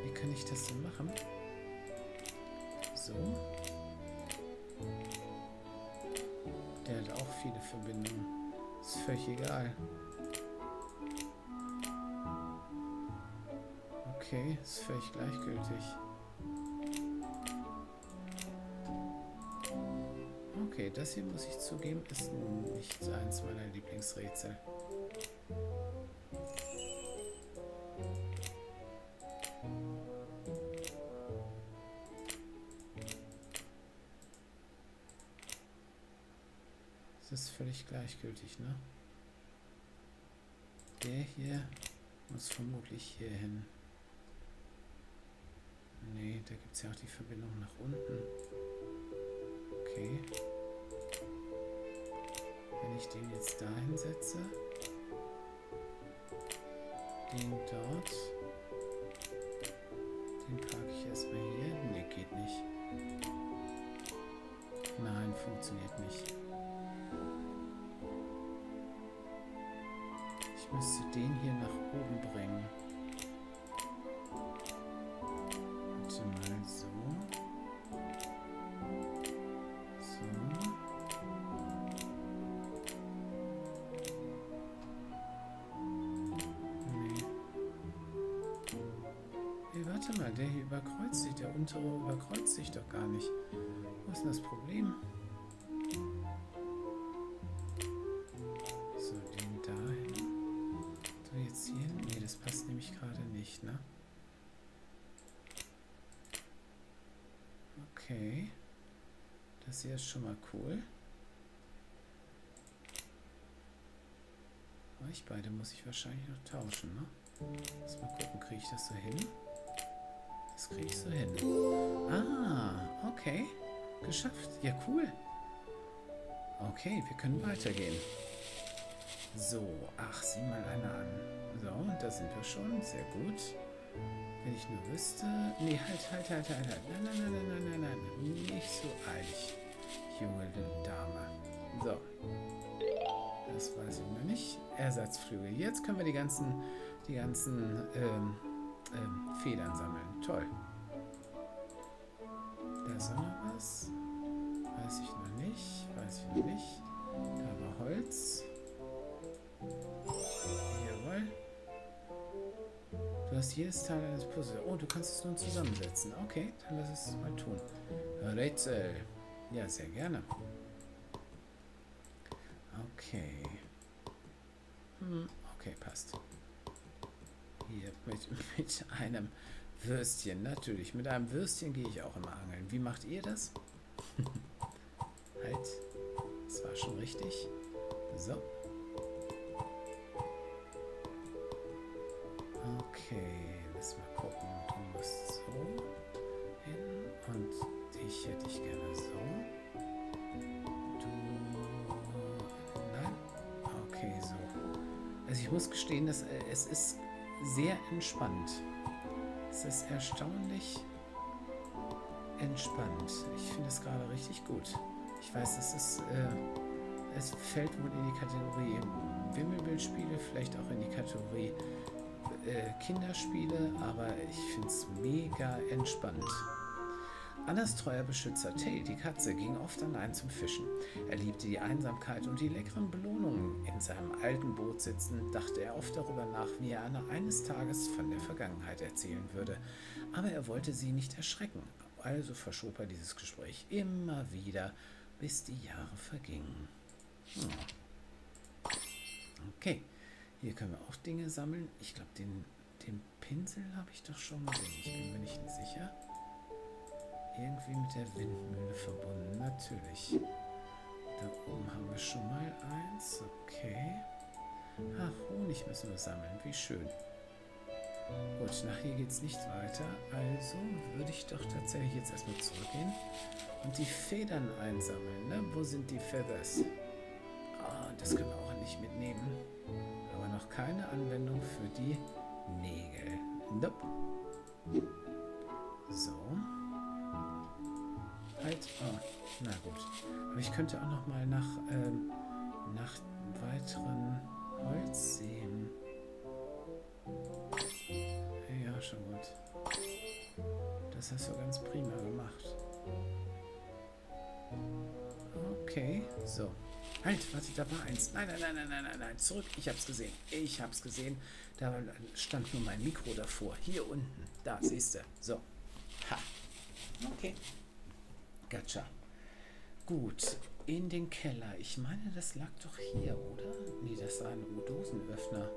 Wie kann ich das denn machen? So. Der hat auch viele Verbindungen. Ist völlig egal. Okay, ist völlig gleichgültig. Okay, das hier muss ich zugeben, ist nicht eins meiner Lieblingsrätsel. Das ist völlig gleichgültig, ne? Der hier muss vermutlich hier hin. Ne, da gibt es ja auch die Verbindung nach unten. Okay. Wenn ich den jetzt da hinsetze, den dort, den packe ich erstmal hier. Ne, geht nicht. Nein, funktioniert nicht. Ich müsste den hier nach oben bringen. Warte mal, so. So. Nee. Hey, warte mal, der hier überkreuzt sich, der untere überkreuzt sich doch gar nicht. Was ist denn das Problem? Ne? Okay. Das hier ist schon mal cool. Euch beide muss ich wahrscheinlich noch tauschen, ne? Lass mal gucken, kriege ich das so hin? Das kriege ich so hin. Ah, okay. Geschafft. Ja, cool. Okay, wir können weitergehen. So, ach, sieh mal einer an. So, da sind wir schon. Sehr gut. Wenn ich nur wüsste... Nee, halt. Nein. Nicht so eilig, junge Dame. So. Das weiß ich noch nicht. Ersatzflügel. Jetzt können wir die ganzen Federn sammeln. Toll. Da ist noch was. Weiß ich noch nicht. Da war Holz. Jawohl. Du hast jedes Teil eines Puzzles. Oh, du kannst es nun zusammensetzen. Okay, dann lass es mal tun. Rätsel. Ja, sehr gerne. Okay. Okay, passt. Hier mit einem Würstchen. Natürlich, mit einem Würstchen gehe ich auch immer angeln. Wie macht ihr das? Halt. Das war schon richtig. So. Okay, lass mal gucken. Du musst so hin und ich hätte dich gerne so. Du... Nein? Okay, so. Also ich muss gestehen, dass es ist sehr entspannt. Es ist erstaunlich entspannt. Ich finde es gerade richtig gut. Ich weiß, es ist... es fällt wohl in die Kategorie Wimmelbildspiele, vielleicht auch in die Kategorie Kinderspiele, aber ich finde es mega entspannt. Annas treuer Beschützer Tail, die Katze, ging oft allein zum Fischen. Er liebte die Einsamkeit und die leckeren Belohnungen. In seinem alten Boot sitzend, dachte er oft darüber nach, wie er Anna eines Tages von der Vergangenheit erzählen würde. Aber er wollte sie nicht erschrecken, also verschob er dieses Gespräch immer wieder, bis die Jahre vergingen. Okay. Hier können wir auch Dinge sammeln. Ich glaube, den Pinsel habe ich doch schon gesehen. Ich bin mir nicht sicher. Irgendwie mit der Windmühle verbunden. Natürlich. Da oben haben wir schon mal eins. Okay. Ach, Honig müssen wir sammeln. Wie schön. Gut, nach hier geht es nicht weiter. Also würde ich doch tatsächlich jetzt erstmal zurückgehen und die Federn einsammeln. Ne? Wo sind die Feathers? Ah, das können wir auch nicht mitnehmen. Noch keine Anwendung für die Nägel. Nope. So. Halt. Oh, na gut. Aber ich könnte auch noch mal nach weiteren Holz sehen. Ja, schon gut. Das hast du ganz prima gemacht. Okay, so. Halt, warte, da war eins. Nein, nein, nein, nein, nein, nein, nein, zurück. Ich hab's gesehen. Ich hab's gesehen. Da stand nur mein Mikro davor. Hier unten. Da, siehst du. So. Ha. Okay. Gotcha. Gut. In den Keller. Ich meine, das lag doch hier, oder? Nee, das war ein Dosenöffner.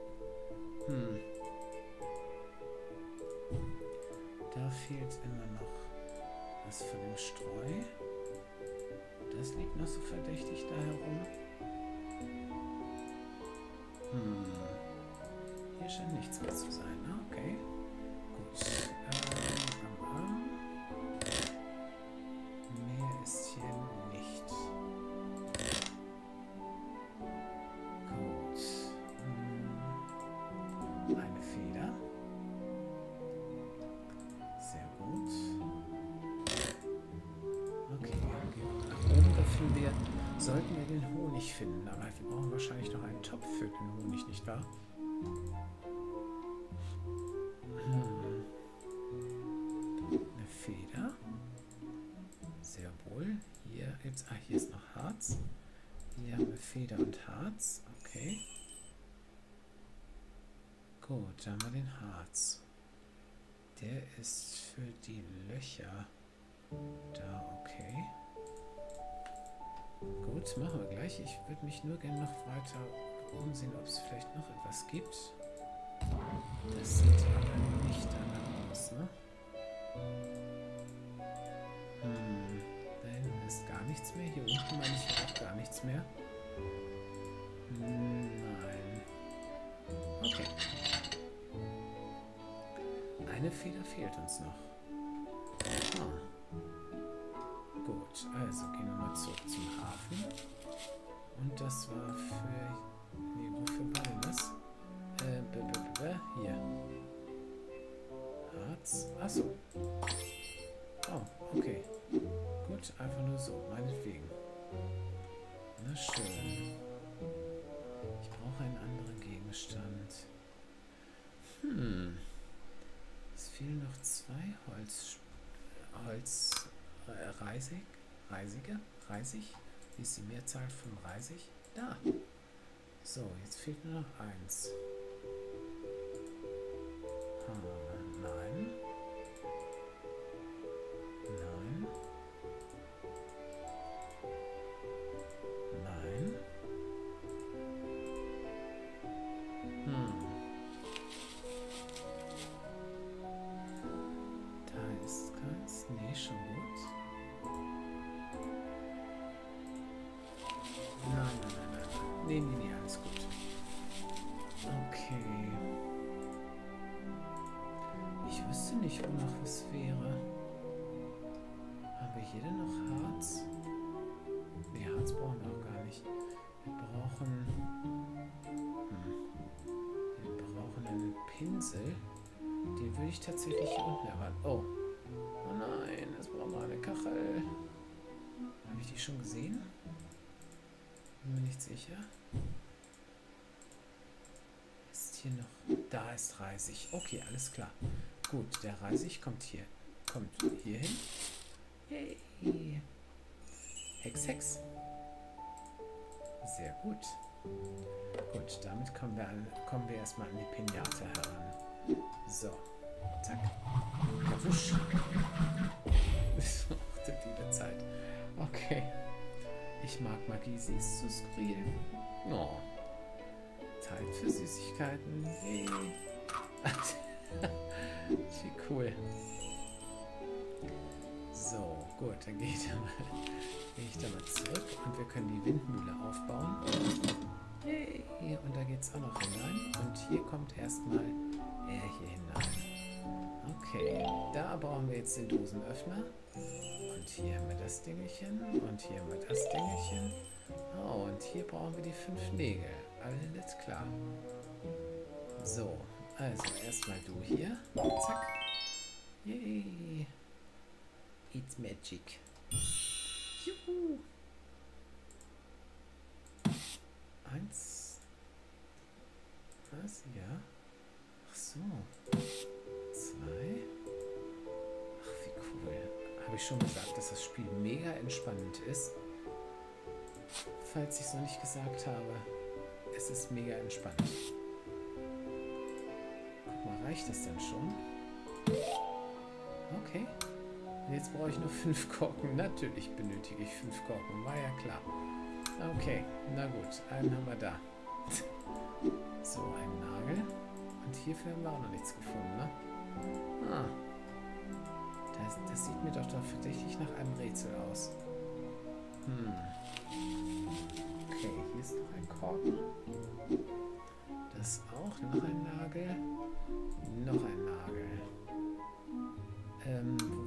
Da fehlt immer noch was von dem Streu. Das liegt noch so verdächtig da herum. Hier scheint nichts mehr zu sein. Okay. Gut. Mehr ist hier nicht. Gut. Eine Feder. Sehr gut. Okay, dann gehen wir nach oben. Sollten wir den Honig finden, aber wir brauchen wahrscheinlich noch einen Topf für den Honig, nicht wahr? Eine Feder. Sehr wohl. Hier gibt's, hier ist noch Harz. Hier haben wir Feder und Harz. Okay. Gut, da haben wir den Harz. Der ist für die Löcher. Da, okay. Gut, machen wir gleich. Ich würde mich nur gerne noch weiter umsehen, ob es vielleicht noch etwas gibt. Das sieht aber nicht danach aus, ne? Da hinten ist gar nichts mehr. Hier unten meine ich ja auch gar nichts mehr. Nein. Okay. Eine Feder fehlt uns noch. Gut, also gehen wir mal zurück zum Hafen. Und das war für... Nee, wofür war denn das? Hier. Harz. Achso. Oh, okay. Gut, einfach nur so, meinetwegen. Na schön. Ich brauche einen anderen Gegenstand. Es fehlen noch zwei Holz... Reisig? Wie ist die Mehrzahl? 35? Da. So, jetzt fehlt nur noch eins. Nein. Nein. Nein. Da ist keins. Nee, schon gut. Nein. Nee, alles gut. Okay. Ich wüsste nicht, wonach es wäre. Haben wir hier denn noch Harz? Nee, Harz brauchen wir auch gar nicht. Wir brauchen... Wir brauchen einen Pinsel. Den würde ich tatsächlich hier unten erwarten. Oh. Oh nein, es braucht noch eine Kachel. Habe ich die schon gesehen? Bin mir nicht sicher. Ist hier noch... Da ist Reisig. Okay, alles klar. Gut, der Reisig kommt hier. Kommt hier hin. Yay. Hex, Hex. Sehr gut. Gut, damit kommen wir erstmal an die Pinata heran. So. Zack. Wusch. Das braucht wieder Zeit. Okay. Ich mag Magie, sie ist so skurril. Oh. Zeit für Süßigkeiten. Yay. Wie cool. So, gut, dann gehe ich da mal zurück und wir können die Windmühle aufbauen. Yay. Und da geht es auch noch hinein. Und hier kommt erstmal er hier hinein. Okay, da brauchen wir jetzt den Dosenöffner. Und hier haben wir das Dingelchen. Und hier haben wir das Dingelchen. Oh, und hier brauchen wir die 5 Nägel. Alles klar. So, also erstmal du hier. Zack. Yay. It's magic. Juhu. 1. Was? Ja. Ach so. 2. Ach, wie cool. Habe ich schon gesagt, dass das Spiel mega entspannend ist? Falls ich es noch nicht gesagt habe. Es ist mega entspannt. Guck mal, reicht das denn schon? Okay. Jetzt brauche ich nur 5 Korken. Natürlich benötige ich 5 Korken. War ja klar. Okay, na gut. Einen haben wir da. So, einen Nagel. Und hierfür haben wir auch noch nichts gefunden, ne? Ah. Das sieht mir doch verdächtig nach einem Rätsel aus. Okay, hier ist noch ein Korken. Das auch. Noch ein Nagel. Noch ein Nagel.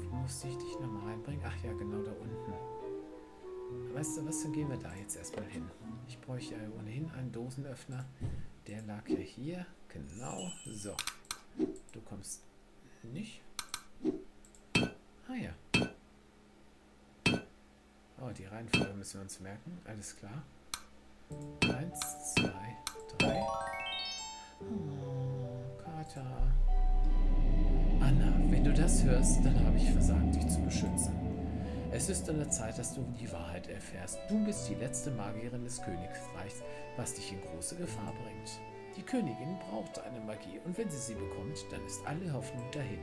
Wo musste ich dich nochmal reinbringen? Ach ja, genau da unten. Weißt du was, dann gehen wir da jetzt erstmal hin. Ich bräuchte ja ohnehin einen Dosenöffner. Der lag ja hier. Genau. So. Du kommst nicht. Ah ja. Oh, die Reihenfolge müssen wir uns merken. Alles klar. 1, 2, 3. Oh, Kater. Anna, wenn du das hörst, dann habe ich versagt, dich zu beschützen. Es ist an der Zeit, dass du die Wahrheit erfährst. Du bist die letzte Magierin des Königreichs, was dich in große Gefahr bringt. Die Königin braucht eine Magie und wenn sie sie bekommt, dann ist alle Hoffnung dahin.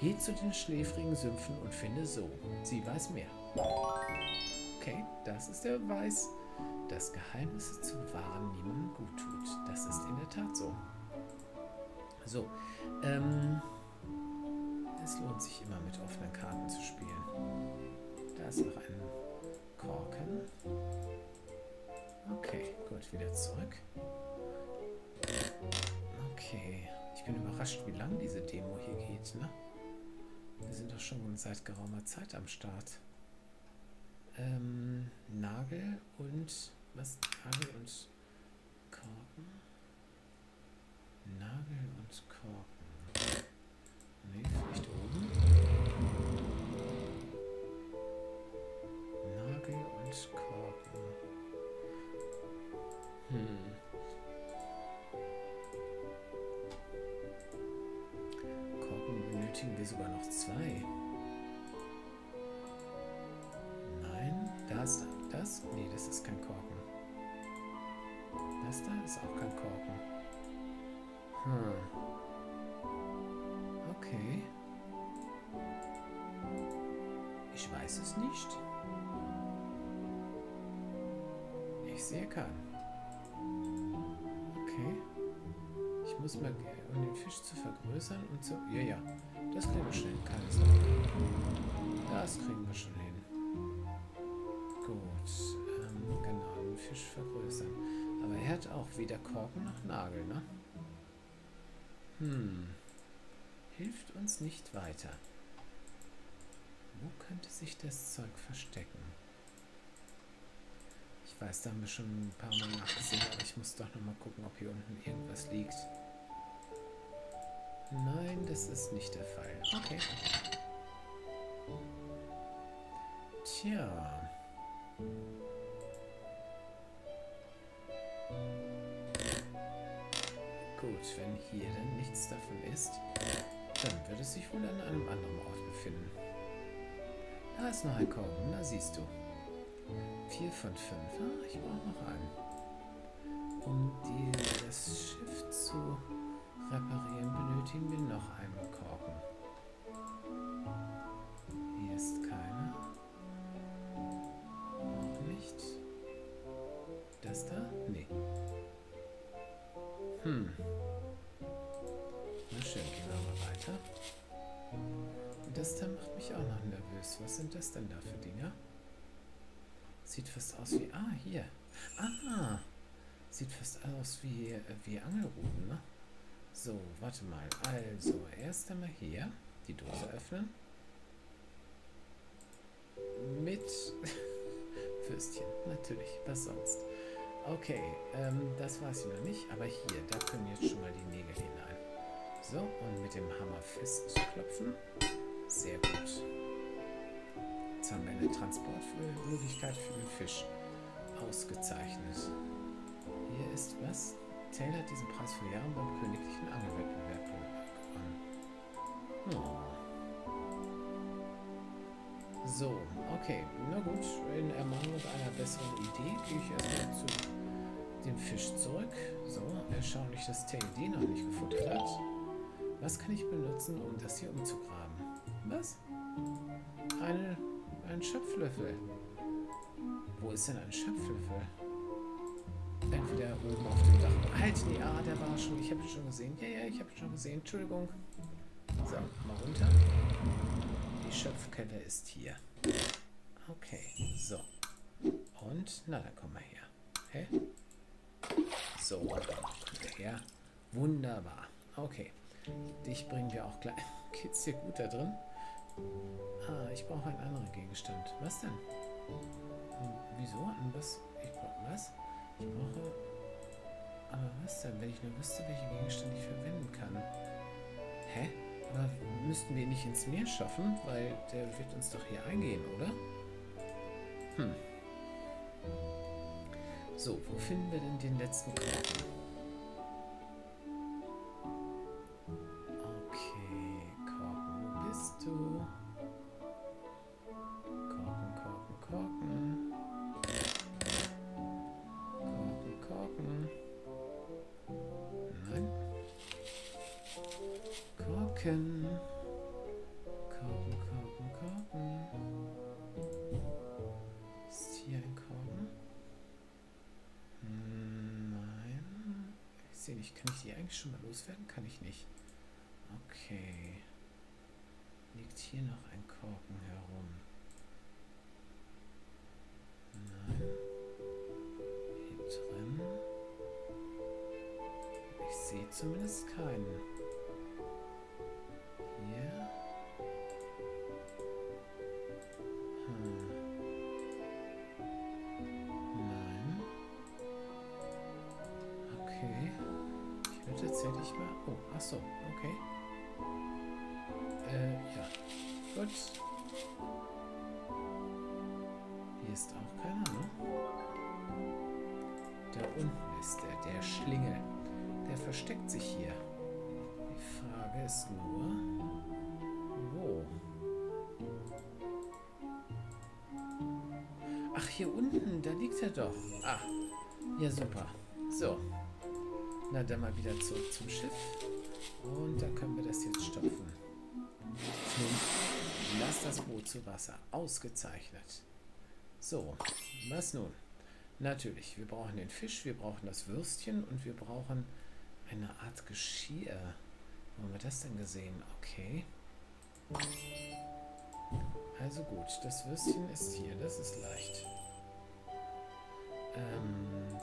Geh zu den schläfrigen Sümpfen und finde so. Sie weiß mehr. Okay, das ist der Beweis, dass Geheimnisse zu wahren niemandem gut tut. Das ist in der Tat so. So, es lohnt sich immer, mit offenen Karten zu spielen. Da ist noch ein Korken. Okay, gut, wieder zurück. Okay, ich bin überrascht, wie lang diese Demo hier geht, ne? Wir sind doch schon seit geraumer Zeit am Start. Nagel und... Was? Nagel und Korken? Nagel und Korken. Nee, vielleicht oben. Nagel und Korken. Korken benötigen wir sogar noch 2. Nein, da ist das? Nee, das ist kein Korken. Das da ist auch kein Korken. Hm. Okay. Ich weiß es nicht. Ich sehe keinen. Okay. Ich muss mal, um den Fisch zu vergrößern und so. Ja, ja. Das kriegen wir schnell hin. Das kriegen wir schon hin. Gut. Genau, den Fisch vergrößern. Aber er hat auch weder Korken noch Nagel, ne? Hm. Hilft uns nicht weiter. Wo könnte sich das Zeug verstecken? Ich weiß, da haben wir schon ein paar Mal nachgesehen, aber ich muss doch nochmal gucken, ob hier unten irgendwas liegt. Nein, das ist nicht der Fall. Okay. Tja. Gut, wenn hier dann nichts davon ist, dann wird es sich wohl an einem anderen Ort befinden. Da ist noch ein Korken, da siehst du. 4 von 5. Ah, ich brauche noch einen. Um das Schiff zu reparieren, benötigen wir noch einen Korken. Hier ist keiner. Auch nicht. Das da? Nee. Hm. Na schön, gehen wir mal weiter. Und das da macht mich auch noch nervös. Was sind das denn da für Dinger? Sieht fast aus wie... Ah, hier. Ah! Sieht fast aus wie Angelruten, ne? So, warte mal. Also, erst einmal hier die Dose öffnen. Mit Würstchen, natürlich. Was sonst? Okay, das weiß ich noch nicht. Aber hier, da können jetzt schon mal die Nägel hinein. So, und mit dem Hammer festklopfen. Sehr gut. Jetzt haben wir eine Transportmöglichkeit für den Fisch. Ausgezeichnet. Hier ist was? Tail hat diesen Preis vor Jahren beim Königlichen Angelwettbewerb gewonnen. Oh. So, okay. Na gut, in Ermangelung einer besseren Idee gehe ich erstmal zu dem Fisch zurück. So, erstaunlich, dass Tail die noch nicht gefuttert hat. Was kann ich benutzen, um das hier umzugraben? Was? Ein Schöpflöffel. Wo ist denn ein Schöpflöffel? Entweder oben auf dem Dach. Halt, nee, ah, der war schon. Ich habe ihn schon gesehen. Ja, ja, ich habe ihn schon gesehen. Entschuldigung. So, mal runter. Die Schöpfkelle ist hier. Okay, so. Und, na, dann kommen wir her. Hä? So, dann kommen wir her. Wunderbar. Okay. Dich bringen wir auch gleich. Geht's dir gut da drin? Ah, ich brauche einen anderen Gegenstand. Was denn? Wieso? An was? Ich brauche was? Ich brauche... Aber was denn? Wenn ich nur wüsste, welchen Gegenstand ich verwenden kann. Hä? Aber müssten wir nicht ins Meer schaffen? Weil der wird uns doch hier eingehen, oder? Hm. So, wo finden wir denn den letzten Korken? Kann ich nicht. Okay. Liegt hier noch ein Korken herum? Nein. Hier drin. Ich sehe zumindest keinen. Hier. Hm. Nein. Okay. Tatsächlich mal. Oh, ach so, okay. Ja. Gut. Hier ist auch keiner, ne? Da unten ist der Schlingel. Der versteckt sich hier. Die Frage ist nur, wo? Ach, hier unten, da liegt er doch. Ah, ja super. So. Na, dann mal wieder zurück zum Schiff. Und da können wir das jetzt stopfen. Nun, lass das Boot zu Wasser. Ausgezeichnet. So, was nun? Natürlich, wir brauchen den Fisch, wir brauchen das Würstchen und wir brauchen eine Art Geschirr. Wo haben wir das denn gesehen? Okay. Also gut, das Würstchen ist hier, das ist leicht.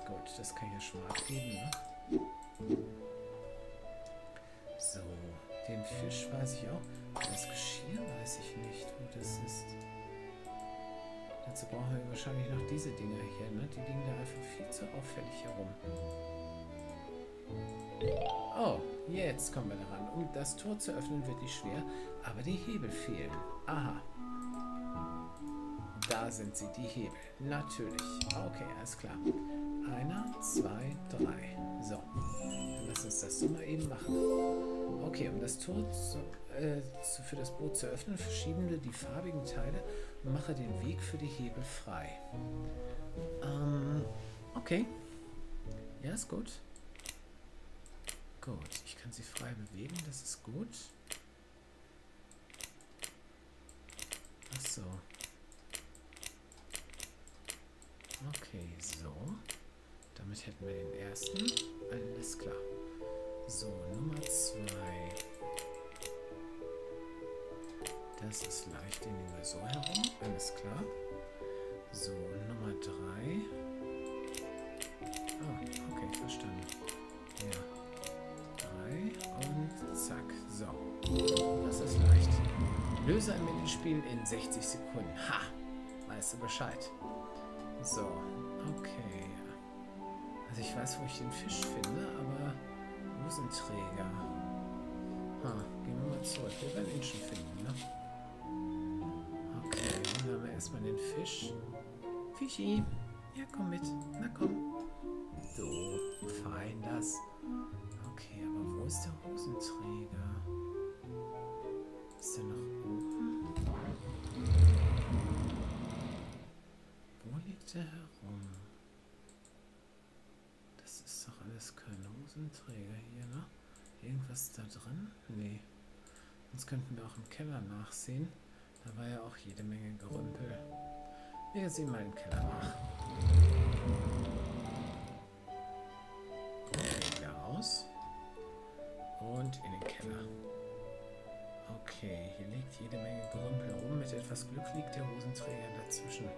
Gut, das kann ich ja schon mal abgeben, ne? So, den Fisch weiß ich auch. Das Geschirr weiß ich nicht, wo das ist. Dazu brauchen wir wahrscheinlich noch diese Dinger hier, ne? Die liegen da einfach viel zu auffällig herum. Oh, jetzt kommen wir daran. Um das Tor zu öffnen, wird nicht schwer, aber die Hebel fehlen. Aha. Da sind sie, die Hebel. Natürlich. Okay, alles klar. Einer, zwei, drei. So. Dann lass uns das so mal eben machen. Okay, um das Tor für das Boot zu öffnen, verschieben wir die farbigen Teile und mache den Weg für die Hebel frei. Okay. Ja, ist gut. Gut, ich kann sie frei bewegen, das ist gut. Ach so. Okay, so. Damit hätten wir den ersten. Alles klar. So, Nummer 2. Das ist leicht, den nehmen wir so herum. Alles klar. So, Nummer 3. Ah, okay, verstanden. Ja. 3 und zack. So. Das ist leicht. Löse ein Minispiel in 60 Sekunden. Ha! Weißt du Bescheid. So, okay. Also ich weiß, wo ich den Fisch finde, aber wo ist ein Träger? Gehen wir mal zurück. Wir werden ihn schon finden, ne? Okay, dann haben wir erstmal den Fisch. Fischi! Ja, komm mit. Na komm. So, fein das. Okay, aber wo ist der Hosenträger? Ist der noch oben? Herum. Das ist doch alles kein Hosenträger hier, ne? Irgendwas da drin? Nee. Sonst könnten wir auch im Keller nachsehen. Da war ja auch jede Menge Gerümpel. Wir sehen mal im Keller nach. Okay, wieder raus. Und in den Keller. Okay, hier liegt jede Menge Gerümpel rum. Mit etwas Glück liegt der Hosenträger dazwischen.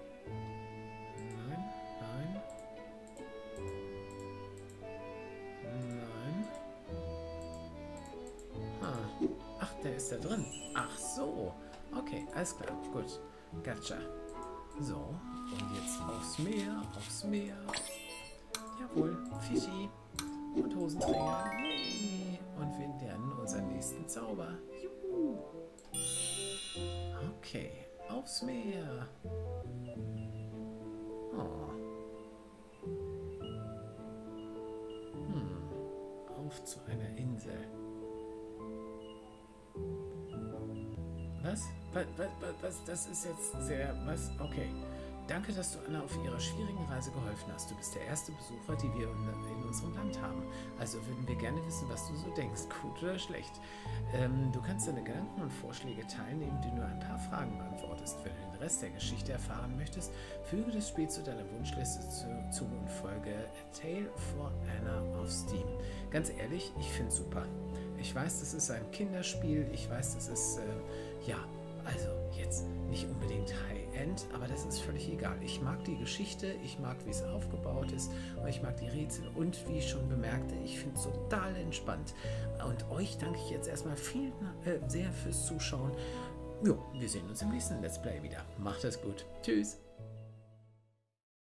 Der ist da drin. Ach so. Okay, alles klar. Gut. Gotcha. So. Und jetzt aufs Meer. Aufs Meer. Jawohl. Fischi. Und Hosenträger. Yay. Und wir lernen unseren nächsten Zauber. Juhu. Okay. Aufs Meer. Oh. Auf zu einer Insel. Was? Was? Das ist jetzt sehr... Was? Okay. Danke, dass du Anna auf ihrer schwierigen Reise geholfen hast. Du bist der erste Besucher, die wir in unserem Land haben. Also würden wir gerne wissen, was du so denkst. Gut oder schlecht? Du kannst deine Gedanken und Vorschläge teilen, indem du ein paar Fragen beantwortest. Wenn du den Rest der Geschichte erfahren möchtest, füge das Spiel zu deiner Wunschliste zu und folge A Tale for Anna auf Steam. Ganz ehrlich, ich finde es super. Ich weiß, das ist ein Kinderspiel. Ich weiß, das ist... ja, also jetzt nicht unbedingt High-End, aber das ist völlig egal. Ich mag die Geschichte, ich mag, wie es aufgebaut ist, und ich mag die Rätsel und wie ich schon bemerkte, ich finde es total entspannt. Und euch danke ich jetzt erstmal sehr fürs Zuschauen. Jo, wir sehen uns im nächsten Let's Play wieder. Macht es gut. Tschüss.